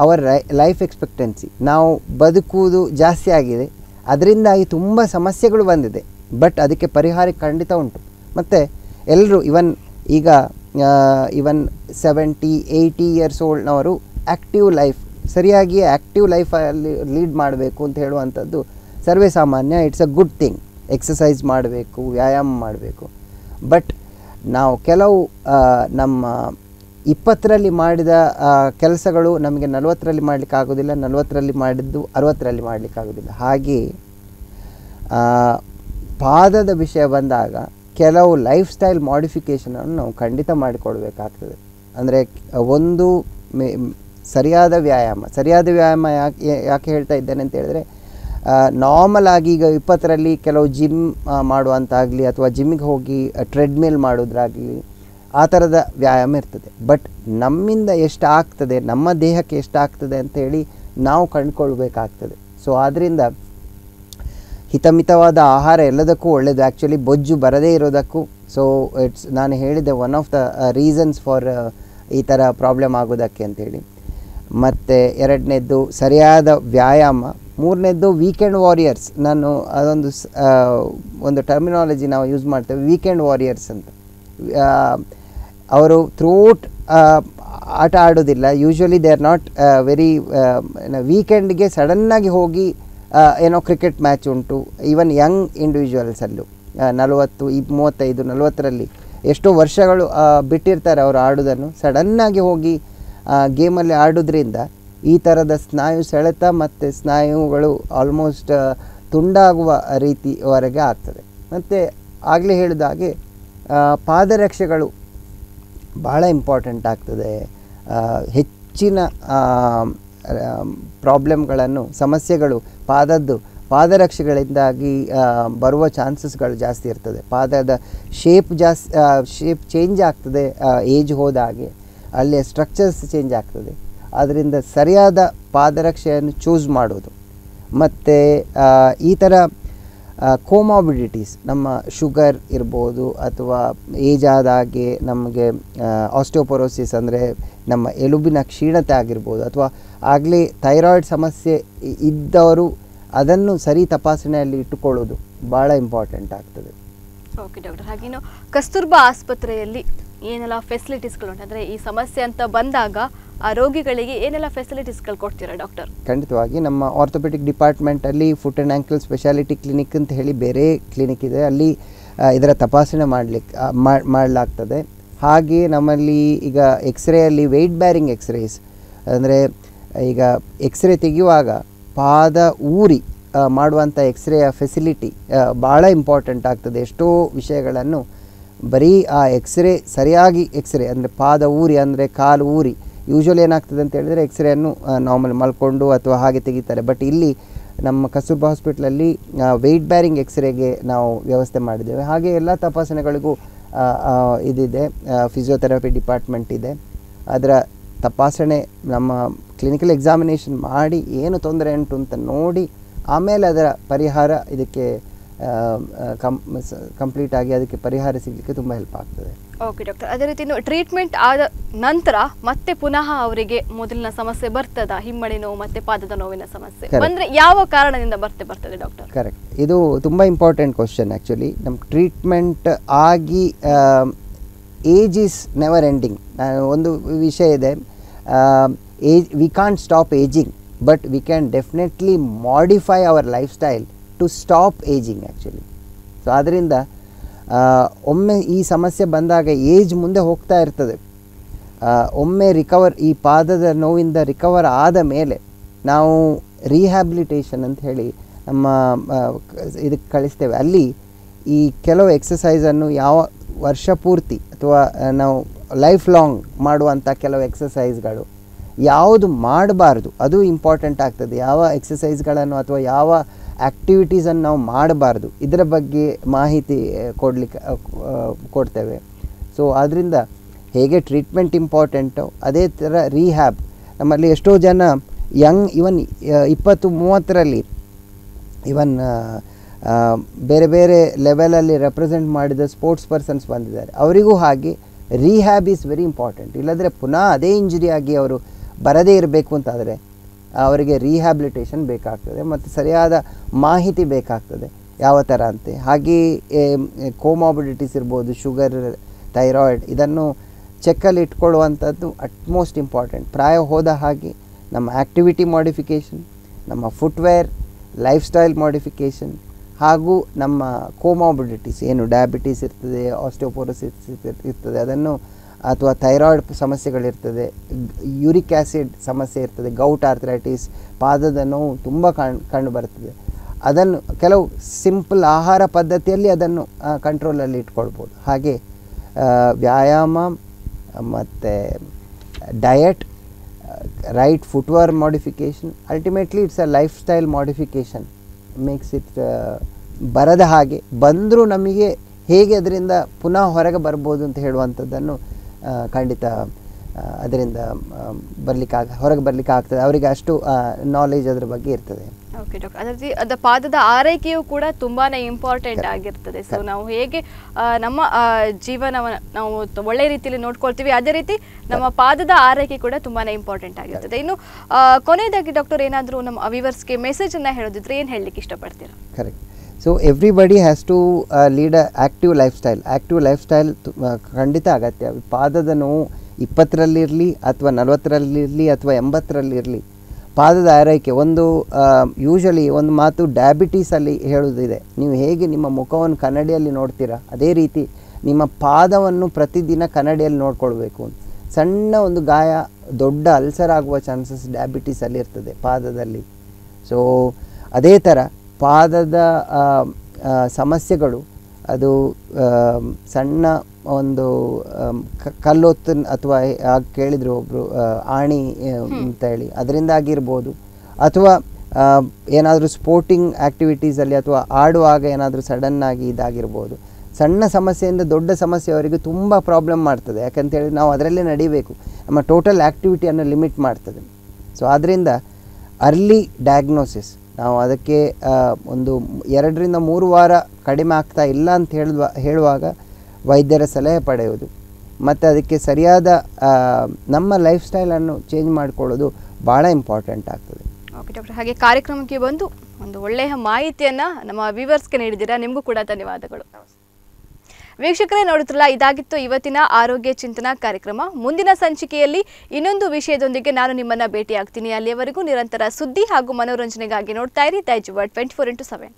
ಅವರ ಲೈಫ್ ಎಕ್ಸ್ಪೆಕ್ಟೆನ್ಸಿ ನಾವು ಬದುಕುವುದು ಜಾಸ್ತಿ ಆಗಿದೆ, ಅದರಿಂದಾಗಿ ತುಂಬ ಸಮಸ್ಯೆಗಳು ಬಂದಿದೆ. ಬಟ್ ಅದಕ್ಕೆ ಪರಿಹಾರ ಖಂಡಿತ ಉಂಟು. ಮತ್ತು ಎಲ್ಲರೂ ಇವನ್ ಈಗ ಇವನ್ ಸೆವೆಂಟಿ ಏಯ್ಟಿ ಇಯರ್ಸ್ ಓಲ್ಡ್ನವರು ಆ್ಯಕ್ಟಿವ್ ಲೈಫ್, ಸರಿಯಾಗಿ ಆ್ಯಕ್ಟಿವ್ ಲೈಫಲ್ಲಿ ಲೀಡ್ ಮಾಡಬೇಕು ಅಂತ ಹೇಳುವಂಥದ್ದು ಸರ್ವೇ ಸಾಮಾನ್ಯ. It's a good thing. Exercise ಮಾಡಬೇಕು, ವ್ಯಾಯಾಮ ಮಾಡಬೇಕು. ಬಟ್ ನಾವು ಕೆಲವು ನಮ್ಮ ಇಪ್ಪತ್ತರಲ್ಲಿ ಮಾಡಿದ ಕೆಲಸಗಳು ನಮಗೆ ನಲ್ವತ್ತರಲ್ಲಿ ಮಾಡಲಿಕ್ಕಾಗೋದಿಲ್ಲ, ನಲ್ವತ್ತರಲ್ಲಿ ಮಾಡಿದ್ದು ಅರವತ್ತರಲ್ಲಿ ಮಾಡಲಿಕ್ಕಾಗೋದಿಲ್ಲ. ಹಾಗೆ ಪಾದದ ವಿಷಯ ಬಂದಾಗ ಕೆಲವು ಲೈಫ್ ಸ್ಟೈಲ್ ಮಾಡಿಫಿಕೇಷನನ್ನು ನಾವು ಖಂಡಿತ ಮಾಡಿಕೊಳ್ಬೇಕಾಗ್ತದೆ. ಅಂದರೆ ಒಂದು ಮೇ ಸರಿಯಾದ ವ್ಯಾಯಾಮ ಸರಿಯಾದ ವ್ಯಾಯಾಮ ಯಾಕೆ ಯಾಕೆ ಹೇಳ್ತಾ ಇದ್ದೇನೆ ಅಂತ ಹೇಳಿದ್ರೆ, ನಾರ್ಮಲ್ ಆಗಿ ಈಗ ಇಪ್ಪತ್ತರಲ್ಲಿ ಕೆಲವು ಜಿಮ್ ಮಾಡುವಂತಾಗಲಿ ಅಥವಾ ಜಿಮ್ಮಿಗೆ ಹೋಗಿ ಟ್ರೆಡ್ಮಿಲ್ ಮಾಡೋದ್ರಾಗಲಿ ಆ ಥರದ ವ್ಯಾಯಾಮ ಇರ್ತದೆ. ಬಟ್ ನಮ್ಮಿಂದ ಎಷ್ಟು ಆಗ್ತದೆ, ನಮ್ಮ ದೇಹಕ್ಕೆ ಎಷ್ಟಾಗ್ತದೆ ಅಂಥೇಳಿ ನಾವು ಕಂಡುಕೊಳ್ಬೇಕಾಗ್ತದೆ. ಸೊ ಆದ್ದರಿಂದ ಹಿತಮಿತವಾದ ಆಹಾರ ಎಲ್ಲದಕ್ಕೂ ಒಳ್ಳೆಯದು. ಆ್ಯಕ್ಚುಲಿ ಬೊಜ್ಜು ಬರದೇ ಇರೋದಕ್ಕೂ. ಸೊ ಇಟ್ಸ್ ನಾನು ಹೇಳಿದೆ one of the reasons for ಈ ಥರ ಪ್ರಾಬ್ಲಮ್ ಆಗೋದಕ್ಕೆ ಅಂಥೇಳಿ. ಮತ್ತು ಎರಡನೇದ್ದು ಸರಿಯಾದ ವ್ಯಾಯಾಮ. ಮೂರನೇದ್ದು ವೀಕೆಂಡ್ ವಾರಿಯರ್ಸ್. ನಾನು ಅದೊಂದು ಒಂದು ಟರ್ಮಿನಾಲಜಿ ನಾವು ಯೂಸ್ ಮಾಡ್ತೇವೆ, ವೀಕೆಂಡ್ ವಾರಿಯರ್ಸ್ ಅಂತ. ಅವರು ಥ್ರೂಟ್ ಆಟ ಆಡೋದಿಲ್ಲ. Usually they are not very ವೀಕೆಂಡ್ಗೆ ಸಡನ್ನಾಗಿ ಹೋಗಿ ಏನೋ ಕ್ರಿಕೆಟ್ ಮ್ಯಾಚ್ ಉಂಟು. ಈವನ್ ಯಂಗ್ ಇಂಡಿವಿಜುವಲ್ಸಲ್ಲೂ ನಲವತ್ತು ಇ ಮೂವತ್ತೈದು ನಲವತ್ತರಲ್ಲಿ ಎಷ್ಟೋ ವರ್ಷಗಳು ಬಿಟ್ಟಿರ್ತಾರೆ ಅವರು ಆಡೋದನ್ನು. ಸಡನ್ನಾಗಿ ಹೋಗಿ ಗೇಮಲ್ಲಿ ಆಡೋದ್ರಿಂದ ಈ ಥರದ ಸ್ನಾಯು ಸೆಳೆತ ಮತ್ತು ಸ್ನಾಯುಗಳು ಆಲ್ಮೋಸ್ಟ್ ತುಂಡಾಗುವ ರೀತಿವರೆಗೆ ಆಗ್ತದೆ. ಮತ್ತು ಆಗಲೇ ಹೇಳಿದಾಗೆ ಪಾದರಕ್ಷೆಗಳು ಭಾಳ ಇಂಪಾರ್ಟೆಂಟ್ ಆಗ್ತದೆ. ಹೆಚ್ಚಿನ ಪ್ರಾಬ್ಲಮ್ಗಳನ್ನು ಸಮಸ್ಯೆಗಳು ಪಾದದ್ದು ಪಾದರಕ್ಷೆಗಳಿಂದಾಗಿ ಬರುವ ಚಾನ್ಸಸ್ಗಳು ಜಾಸ್ತಿ ಇರ್ತದೆ. ಪಾದದ ಶೇಪ್ ಜಾಸ್ತಿ ಶೇಪ್ ಚೇಂಜ್ ಆಗ್ತದೆ. ಏಜ್ ಹೋದ ಹಾಗೆ ಅಲ್ಲಿಯ ಸ್ಟ್ರಕ್ಚರ್ಸ್ ಚೇಂಜ್ ಆಗ್ತದೆ. ಆದ್ದರಿಂದ ಸರಿಯಾದ ಪಾದರಕ್ಷೆಯನ್ನು ಚೂಸ್ ಮಾಡೋದು. ಮತ್ತು ಈ ಥರ ಕೋಮಾಬಿಡಿಟೀಸ್, ನಮ್ಮ ಶುಗರ್ ಇರ್ಬೋದು ಅಥವಾ ಏಜ್ ಆದಾಗೆ ನಮಗೆ ಆಸ್ಟಿಯೋಪೊರೋಸಿಸ್ ಅಂದರೆ ನಮ್ಮ ಎಲುಬಿನ ಕ್ಷೀಣತೆ ಆಗಿರ್ಬೋದು, ಅಥವಾ ಆಗಲೇ ಥೈರಾಯ್ಡ್ ಸಮಸ್ಯೆ ಇದ್ದವರು ಅದನ್ನು ಸರಿ ತಪಾಸಣೆಯಲ್ಲಿ ಇಟ್ಟುಕೊಳ್ಳೋದು ಭಾಳ ಇಂಪಾರ್ಟೆಂಟ್ ಆಗ್ತದೆ. ಓಕೆ ಡಾಕ್ಟರ್, ಹಾಗೇನು ಕಸ್ತೂರ್ಬಾ ಆಸ್ಪತ್ರೆಯಲ್ಲಿ ಏನೆಲ್ಲ ಫೆಸಿಲಿಟೀಸ್ಗಳುಂಟು ಅಂದರೆ ಈ ಸಮಸ್ಯೆ ಅಂತ ಬಂದಾಗ ಆ ರೋಗಿಗಳಿಗೆ ಏನೆಲ್ಲ ಫೆಸಿಲಿಟೀಸ್ಗಳು ಕೊಡ್ತೀರಾ ಡಾಕ್ಟರ್? ಖಂಡಿತವಾಗಿ ನಮ್ಮ ಆರ್ಥೋಪೆಟಿಕ್ ಡಿಪಾರ್ಟ್ಮೆಂಟಲ್ಲಿ foot and ankle speciality clinic ಅಂತ ಹೇಳಿ ಬೇರೆ ಕ್ಲಿನಿಕ್ ಇದೆ. ಅಲ್ಲಿ ಇದರ ತಪಾಸಣೆ ಮಾಡಲಿಕ್ಕೆ ಮಾಡಲಾಗ್ತದೆ. ಹಾಗೆ ನಮ್ಮಲ್ಲಿ ಈಗ ಎಕ್ಸ್ರೇಯಲ್ಲಿ ವೆಯ್ಟ್ ಬ್ಯಾರಿಂಗ್ ಎಕ್ಸ್ರೇಸ್, ಅಂದರೆ ಈಗ ಎಕ್ಸ್ರೇ ತೆಗೆಯುವಾಗ ಪಾದ ಊರಿ ಮಾಡುವಂಥ ಎಕ್ಸ್ರೇಯ ಫೆಸಿಲಿಟಿ ಭಾಳ ಇಂಪಾರ್ಟೆಂಟ್ ಆಗ್ತದೆ. ಎಷ್ಟೋ ವಿಷಯಗಳನ್ನು ಬರೀ ಆ ಎಕ್ಸ್ರೇ ಸರಿಯಾಗಿ ಎಕ್ಸ್ರೇ ಅಂದರೆ ಪಾದ ಊರಿ ಅಂದರೆ ಕಾಲು ಊರಿ ಯೂಶ್ವಲಿ ಏನಾಗ್ತದೆ ಅಂತ ಹೇಳಿದರೆ ಎಕ್ಸ್ರೇಯನ್ನು ನಾರ್ಮಲ್ ಮಲ್ಕೊಂಡು ಅಥವಾ ಹಾಗೆ ತೆಗಿತಾರೆ. ಬಟ್ ಇಲ್ಲಿ ನಮ್ಮ ಕಸ್ತೂರ್ಬಾ ಹಾಸ್ಪಿಟ್ಲಲ್ಲಿ ವೆಯ್ಟ್ ಬ್ಯಾರಿಂಗ್ ಎಕ್ಸ್ರೇಗೆ ನಾವು ವ್ಯವಸ್ಥೆ ಮಾಡಿದ್ದೇವೆ. ಹಾಗೆ ಎಲ್ಲ ತಪಾಸಣೆಗಳಿಗೂ ಇದಿದೆ, ಫಿಸಿಯೋಥೆರಪಿ ಡಿಪಾರ್ಟ್ಮೆಂಟ್ ಇದೆ. ಅದರ ತಪಾಸಣೆ ನಮ್ಮ ಕ್ಲಿನಿಕಲ್ ಎಕ್ಸಾಮಿನೇಷನ್ ಮಾಡಿ ಏನು ತೊಂದರೆ ಉಂಟು ಅಂತ ನೋಡಿ ಆಮೇಲೆ ಅದರ ಪರಿಹಾರ ಇದಕ್ಕೆ ಕಂ ಕಂಪ್ಲೀಟ್ ಆಗಿ ಅದಕ್ಕೆ ಪರಿಹಾರ ಸಿಗಲಿಕ್ಕೆ ತುಂಬ ಹೆಲ್ಪ್ ಆಗ್ತದೆ. ಓಕೆ ಡಾಕ್ಟರ್, ಅದೇ ರೀತಿ ಟ್ರೀಟ್ಮೆಂಟ್ ಆದ ನಂತರ ಮತ್ತೆ ಪುನಃ ಅವರಿಗೆ ಮೊದಲಿನ ಸಮಸ್ಯೆ ಬರ್ತದ, ಹಿಮ್ಮಡಿ ನೋವು ಮತ್ತೆ ಪಾದದ ನೋವಿನ ಸಮಸ್ಯೆ ಅಂದರೆ ಯಾವ ಕಾರಣದಿಂದ ಬರ್ತೆ ಬರ್ತದೆ ಡಾಕ್ಟರ್? ಕರೆಕ್ಟ್, ಇದು ತುಂಬ ಇಂಪಾರ್ಟೆಂಟ್ ಕ್ವಶನ್. ಆ್ಯಕ್ಚುಲಿ ನಮ್ಮ ಟ್ರೀಟ್ಮೆಂಟ್ ಆಗಿ ಏಜ್ ಈಸ್ ನೆವರ್ ಎಂಡಿಂಗ್. ಒಂದು ವಿಷಯ ಇದೆ, age we can stop ageing, but we can definitely modify our life style to stop ageing actually. So ಆದ್ದರಿಂದ ಒಮ್ಮೆ ಈ ಸಮಸ್ಯೆ ಬಂದಾಗ ಏಜ್ ಮುಂದೆ ಹೋಗ್ತಾ ಇರ್ತದೆ. ಒಮ್ಮೆ ರಿಕವರ್ ಈ ಪಾದದ ನೋವಿಂದ ರಿಕವರ್ ಆದ ಮೇಲೆ ನಾವು ರಿಹ್ಯಾಬಿಲಿಟೇಷನ್ ಅಂತ ಹೇಳಿ ನಮ್ಮ ಇದಕ್ಕೆ ಕಳಿಸ್ತೇವೆ. ಅಲ್ಲಿ ಈ ಕೆಲವು ಎಕ್ಸಸೈಸನ್ನು ಯಾವ ವರ್ಷ ಪೂರ್ತಿ ಅಥವಾ ನಾವು ಲೈಫ್ ಲಾಂಗ್ ಮಾಡುವಂಥ ಕೆಲವು ಎಕ್ಸಸೈಸ್ಗಳು ಯಾವುದು ಮಾಡಬಾರ್ದು ಅದು ಇಂಪಾರ್ಟೆಂಟ್ ಆಗ್ತದೆ. ಯಾವ ಎಕ್ಸಸೈಸ್ಗಳನ್ನು ಅಥವಾ ಯಾವ ಆ್ಯಕ್ಟಿವಿಟೀಸನ್ನು ನಾವು ಮಾಡಬಾರ್ದು ಇದರ ಬಗ್ಗೆ ಮಾಹಿತಿ ಕೊಡಲಿಕ್ಕೆ ಕೊಡ್ತೇವೆ. ಸೊ ಆದ್ದರಿಂದ ಹೇಗೆ ಟ್ರೀಟ್ಮೆಂಟ್ ಇಂಪಾರ್ಟೆಂಟು ಅದೇ ಥರ ರಿಹ್ಯಾಬ್. ನಮ್ಮಲ್ಲಿ ಎಷ್ಟೋ ಜನ ಯಂಗ್ ಇವನ್ ಇಪ್ಪತ್ತು ಮೂವತ್ತರಲ್ಲಿ ಇವನ್ ಬೇರೆ ಬೇರೆ ಲೆವೆಲಲ್ಲಿ ರೆಪ್ರೆಸೆಂಟ್ ಮಾಡಿದ ಸ್ಪೋರ್ಟ್ಸ್ ಪರ್ಸನ್ಸ್ ಬಂದಿದ್ದಾರೆ. ಅವರಿಗೂ ಹಾಗೆ ರಿಹ್ಯಾಬ್ ಈಸ್ ವೆರಿ ಇಂಪಾರ್ಟೆಂಟ್. ಇಲ್ಲಂದರೆ ಪುನಃ ಅದೇ ಇಂಜುರಿ ಆಗಿ ಅವರು ಬರದೇ ಇರಬೇಕು ಅಂತಾದರೆ ಅವರಿಗೆ ರಿಹ್ಯಾಬಿಲಿಟೇಷನ್ ಬೇಕಾಗ್ತದೆ ಮತ್ತು ಸರಿಯಾದ ಮಾಹಿತಿ ಬೇಕಾಗ್ತದೆ ಯಾವ ಥರ ಅಂತೆ. ಹಾಗೆಯೇ ಕೋಮಾಬಿಡಿಟೀಸ್ ಇರ್ಬೋದು, ಶುಗರ್, ಥೈರಾಯ್ಡ್, ಇದನ್ನು ಚೆಕ್ಕಲ್ಲಿ ಇಟ್ಕೊಳ್ಳುವಂಥದ್ದು ಅಟ್ಮೋಸ್ಟ್ ಇಂಪಾರ್ಟೆಂಟ್. ಪ್ರಾಯ ಹೋದ ಹಾಗೆ ನಮ್ಮ ಆ್ಯಕ್ಟಿವಿಟಿ ಮಾಡಿಫಿಕೇಷನ್, ನಮ್ಮ ಫುಟ್ವೇರ್, ಲೈಫ್ ಸ್ಟೈಲ್ ಮಾಡಿಫಿಕೇಷನ್ ಹಾಗೂ ನಮ್ಮ ಕೋಮಾಬಿಡಿಟೀಸ್ ಏನು ಡಯಾಬಿಟೀಸ್ ಇರ್ತದೆ, ಆಸ್ಟಿಯೋಪೋರೋಸಿಸ್ ಇರ್ತದೆ, ಅದನ್ನು ಅಥವಾ ಥೈರಾಯ್ಡ್ ಸಮಸ್ಯೆಗಳಿರ್ತದೆ, ಯೂರಿಕ್ ಆ್ಯಸಿಡ್ ಸಮಸ್ಯೆ ಇರ್ತದೆ, ಗೌಟ್ ಆರ್ಥ್ರೈಟಿಸ್, ಪಾದದ ನೋವು ತುಂಬ ಕಾಣ್ ಕಂಡು ಬರ್ತದೆ. ಅದನ್ನು ಕೆಲವು ಸಿಂಪಲ್ ಆಹಾರ ಪದ್ಧತಿಯಲ್ಲಿ ಅದನ್ನು ಕಂಟ್ರೋಲಲ್ಲಿ ಇಟ್ಕೊಳ್ಬೋದು. ಹಾಗೆ ವ್ಯಾಯಾಮ ಮತ್ತು diet, right footwear modification, ultimately it's a life style modification makes it. ಬರದ ಹಾಗೆ ಬಂದರೂ ನಮಗೆ ಹೇಗೆ ಅದರಿಂದ ಪುನಃ ಹೊರಗೆ ಬರ್ಬೋದು ಅಂತ ಹೇಳುವಂಥದ್ದನ್ನು ಖಂಡಿತ ಅದರಿಂದ ಬರಲಿಕ್ಕಾಗ ಹೊರಗೆ ಬರಲಿಕ್ಕೆ ಆಗ್ತದೆ, ಅವರಿಗೆ ಅಷ್ಟು ನಾಲೆಜ್ ಅದರ ಬಗ್ಗೆ ಇರ್ತದೆ. ಓಕೆ ಡಾಕ್ಟರ್, ಅದರಲ್ಲಿ ಅದ ಪಾದದ ಆರೈಕೆಯು ಕೂಡ ತುಂಬಾ ಇಂಪಾರ್ಟೆಂಟ್ ಆಗಿರ್ತದೆ. ಸೊ ನಾವು ಹೇಗೆ ನಮ್ಮ ಜೀವನವನ್ನು ನಾವು ಒಳ್ಳೆಯ ರೀತಿಯಲ್ಲಿ ನೋಡ್ಕೊಳ್ತೀವಿ, ಅದೇ ರೀತಿ ನಮ್ಮ ಪಾದದ ಆರೈಕೆ ಕೂಡ ತುಂಬಾ ಇಂಪಾರ್ಟೆಂಟ್ ಆಗಿರ್ತದೆ. ಇನ್ನು ಕೊನೆಯದಾಗಿ ಡಾಕ್ಟರ್, ಏನಾದರೂ ನಮ್ಮ ವಿವರ್ಸ್ಗೆ ಮೆಸೇಜನ್ನು ಹೇಳೋದಿದ್ರೆ ಏನು ಹೇಳಲಿಕ್ಕೆ ಇಷ್ಟಪಡ್ತೀರಾ? Correct. So everybody has to lead a active life style. Active life style ಖಂಡಿತ ಅಗತ್ಯ. ಪಾದದ ನೋವು ಇಪ್ಪತ್ತರಲ್ಲಿರಲಿ ಅಥವಾ ನಲವತ್ತರಲ್ಲಿರಲಿ ಅಥವಾ ಎಂಬತ್ತರಲ್ಲಿರಲಿ, ಪಾದದ ಆರೈಕೆ ಒಂದು ಯೂಶಲಿ ಒಂದು ಮಾತು ಡಯಾಬಿಟೀಸಲ್ಲಿ ಹೇಳೋದಿದೆ, ನೀವು ಹೇಗೆ ನಿಮ್ಮ ಮುಖವನ್ನು ಕನ್ನಡಿಯಲ್ಲಿ ನೋಡ್ತೀರಾ ಅದೇ ರೀತಿ ನಿಮ್ಮ ಪಾದವನ್ನು ಪ್ರತಿದಿನ ಕನ್ನಡಿಯಲ್ಲಿ ನೋಡ್ಕೊಳ್ಬೇಕು. ಸಣ್ಣ ಒಂದು ಗಾಯ ದೊಡ್ಡ ಅಲ್ಸರ್ ಆಗುವ ಚಾನ್ಸಸ್ ಡಯಾಬಿಟೀಸಲ್ಲಿ ಇರ್ತದೆ ಪಾದದಲ್ಲಿ. ಸೊ ಅದೇ ಥರ ಪಾದದ ಸಮಸ್ಯೆಗಳು, ಅದು ಸಣ್ಣ ಒಂದು ಕಲ್ಲೊತ್ತು ಅಥವಾ ಕೇಳಿದ್ರು ಒಬ್ಬರು ಆಣಿ ಅಂತ ಹೇಳಿ ಅದರಿಂದಾಗಿರ್ಬೋದು, ಅಥವಾ ಏನಾದರೂ ಸ್ಪೋರ್ಟಿಂಗ್ ಆ್ಯಕ್ಟಿವಿಟೀಸಲ್ಲಿ ಅಥವಾ ಆಡುವಾಗ ಏನಾದರೂ ಸಡನ್ನಾಗಿ ಇದಾಗಿರ್ಬೋದು. ಸಣ್ಣ ಸಮಸ್ಯೆಯಿಂದ ದೊಡ್ಡ ಸಮಸ್ಯೆಯವರೆಗೂ ತುಂಬ ಪ್ರಾಬ್ಲಮ್ ಮಾಡ್ತದೆ. ಯಾಕಂತೇಳಿ ನಾವು ಅದರಲ್ಲೇ ನಡಿಬೇಕು, ನಮ್ಮ ಟೋಟಲ್ ಆ್ಯಕ್ಟಿವಿಟಿಯನ್ನು ಲಿಮಿಟ್ ಮಾಡ್ತದೆ. ಸೊ ಆದ್ದರಿಂದ ಅರ್ಲಿ ಡಯಾಗ್ನೋಸಿಸ್, ನಾವು ಅದಕ್ಕೆ ಒಂದು ಎರಡರಿಂದ ಮೂರು ವಾರ ಕಡಿಮೆ ಆಗ್ತಾ ಇಲ್ಲ ಅಂತ ಹೇಳುವ ಹೇಳುವಾಗ ವೈದ್ಯರ ಸಲಹೆ ಪಡೆಯೋದು ಮತ್ತು ಅದಕ್ಕೆ ಸರಿಯಾದ ನಮ್ಮ ಲೈಫ್ ಸ್ಟೈಲನ್ನು ಚೇಂಜ್ ಮಾಡಿಕೊಳ್ಳೋದು ಭಾಳ ಇಂಪಾರ್ಟೆಂಟ್ ಆಗ್ತದೆ. ಓಕೆ ಡಾಕ್ಟರ್, ಹಾಗೆ ಕಾರ್ಯಕ್ರಮಕ್ಕೆ ಬಂದು ಒಂದು ಒಳ್ಳೆಯ ಮಾಹಿತಿಯನ್ನು ನಮ್ಮ ವ್ಯೂವರ್ಸ್ಗೆ ನೀಡಿದ್ದೀರಾ, ನಿಮಗೂ ಕೂಡ ಧನ್ಯವಾದಗಳು. ವೀಕ್ಷಕರೇ, ನೋಡುತ್ತಿರಲ್ಲ, ಇದಾಗಿತ್ತು ಇವತ್ತಿನ ಆರೋಗ್ಯ ಚಿಂತನಾ ಕಾರ್ಯಕ್ರಮ. ಮುಂದಿನ ಸಂಚಿಕೆಯಲ್ಲಿ ಇನ್ನೊಂದು ವಿಷಯದೊಂದಿಗೆ ನಾನು ನಿಮ್ಮನ್ನು ಭೇಟಿಯಾಗ್ತೀನಿ. ಅಲ್ಲಿಯವರೆಗೂ ನಿರಂತರ ಸುದ್ದಿ ಹಾಗೂ ಮನೋರಂಜನೆಗಾಗಿ ನೋಡ್ತಾ ಇರಿ Daijiworld twenty four into seven.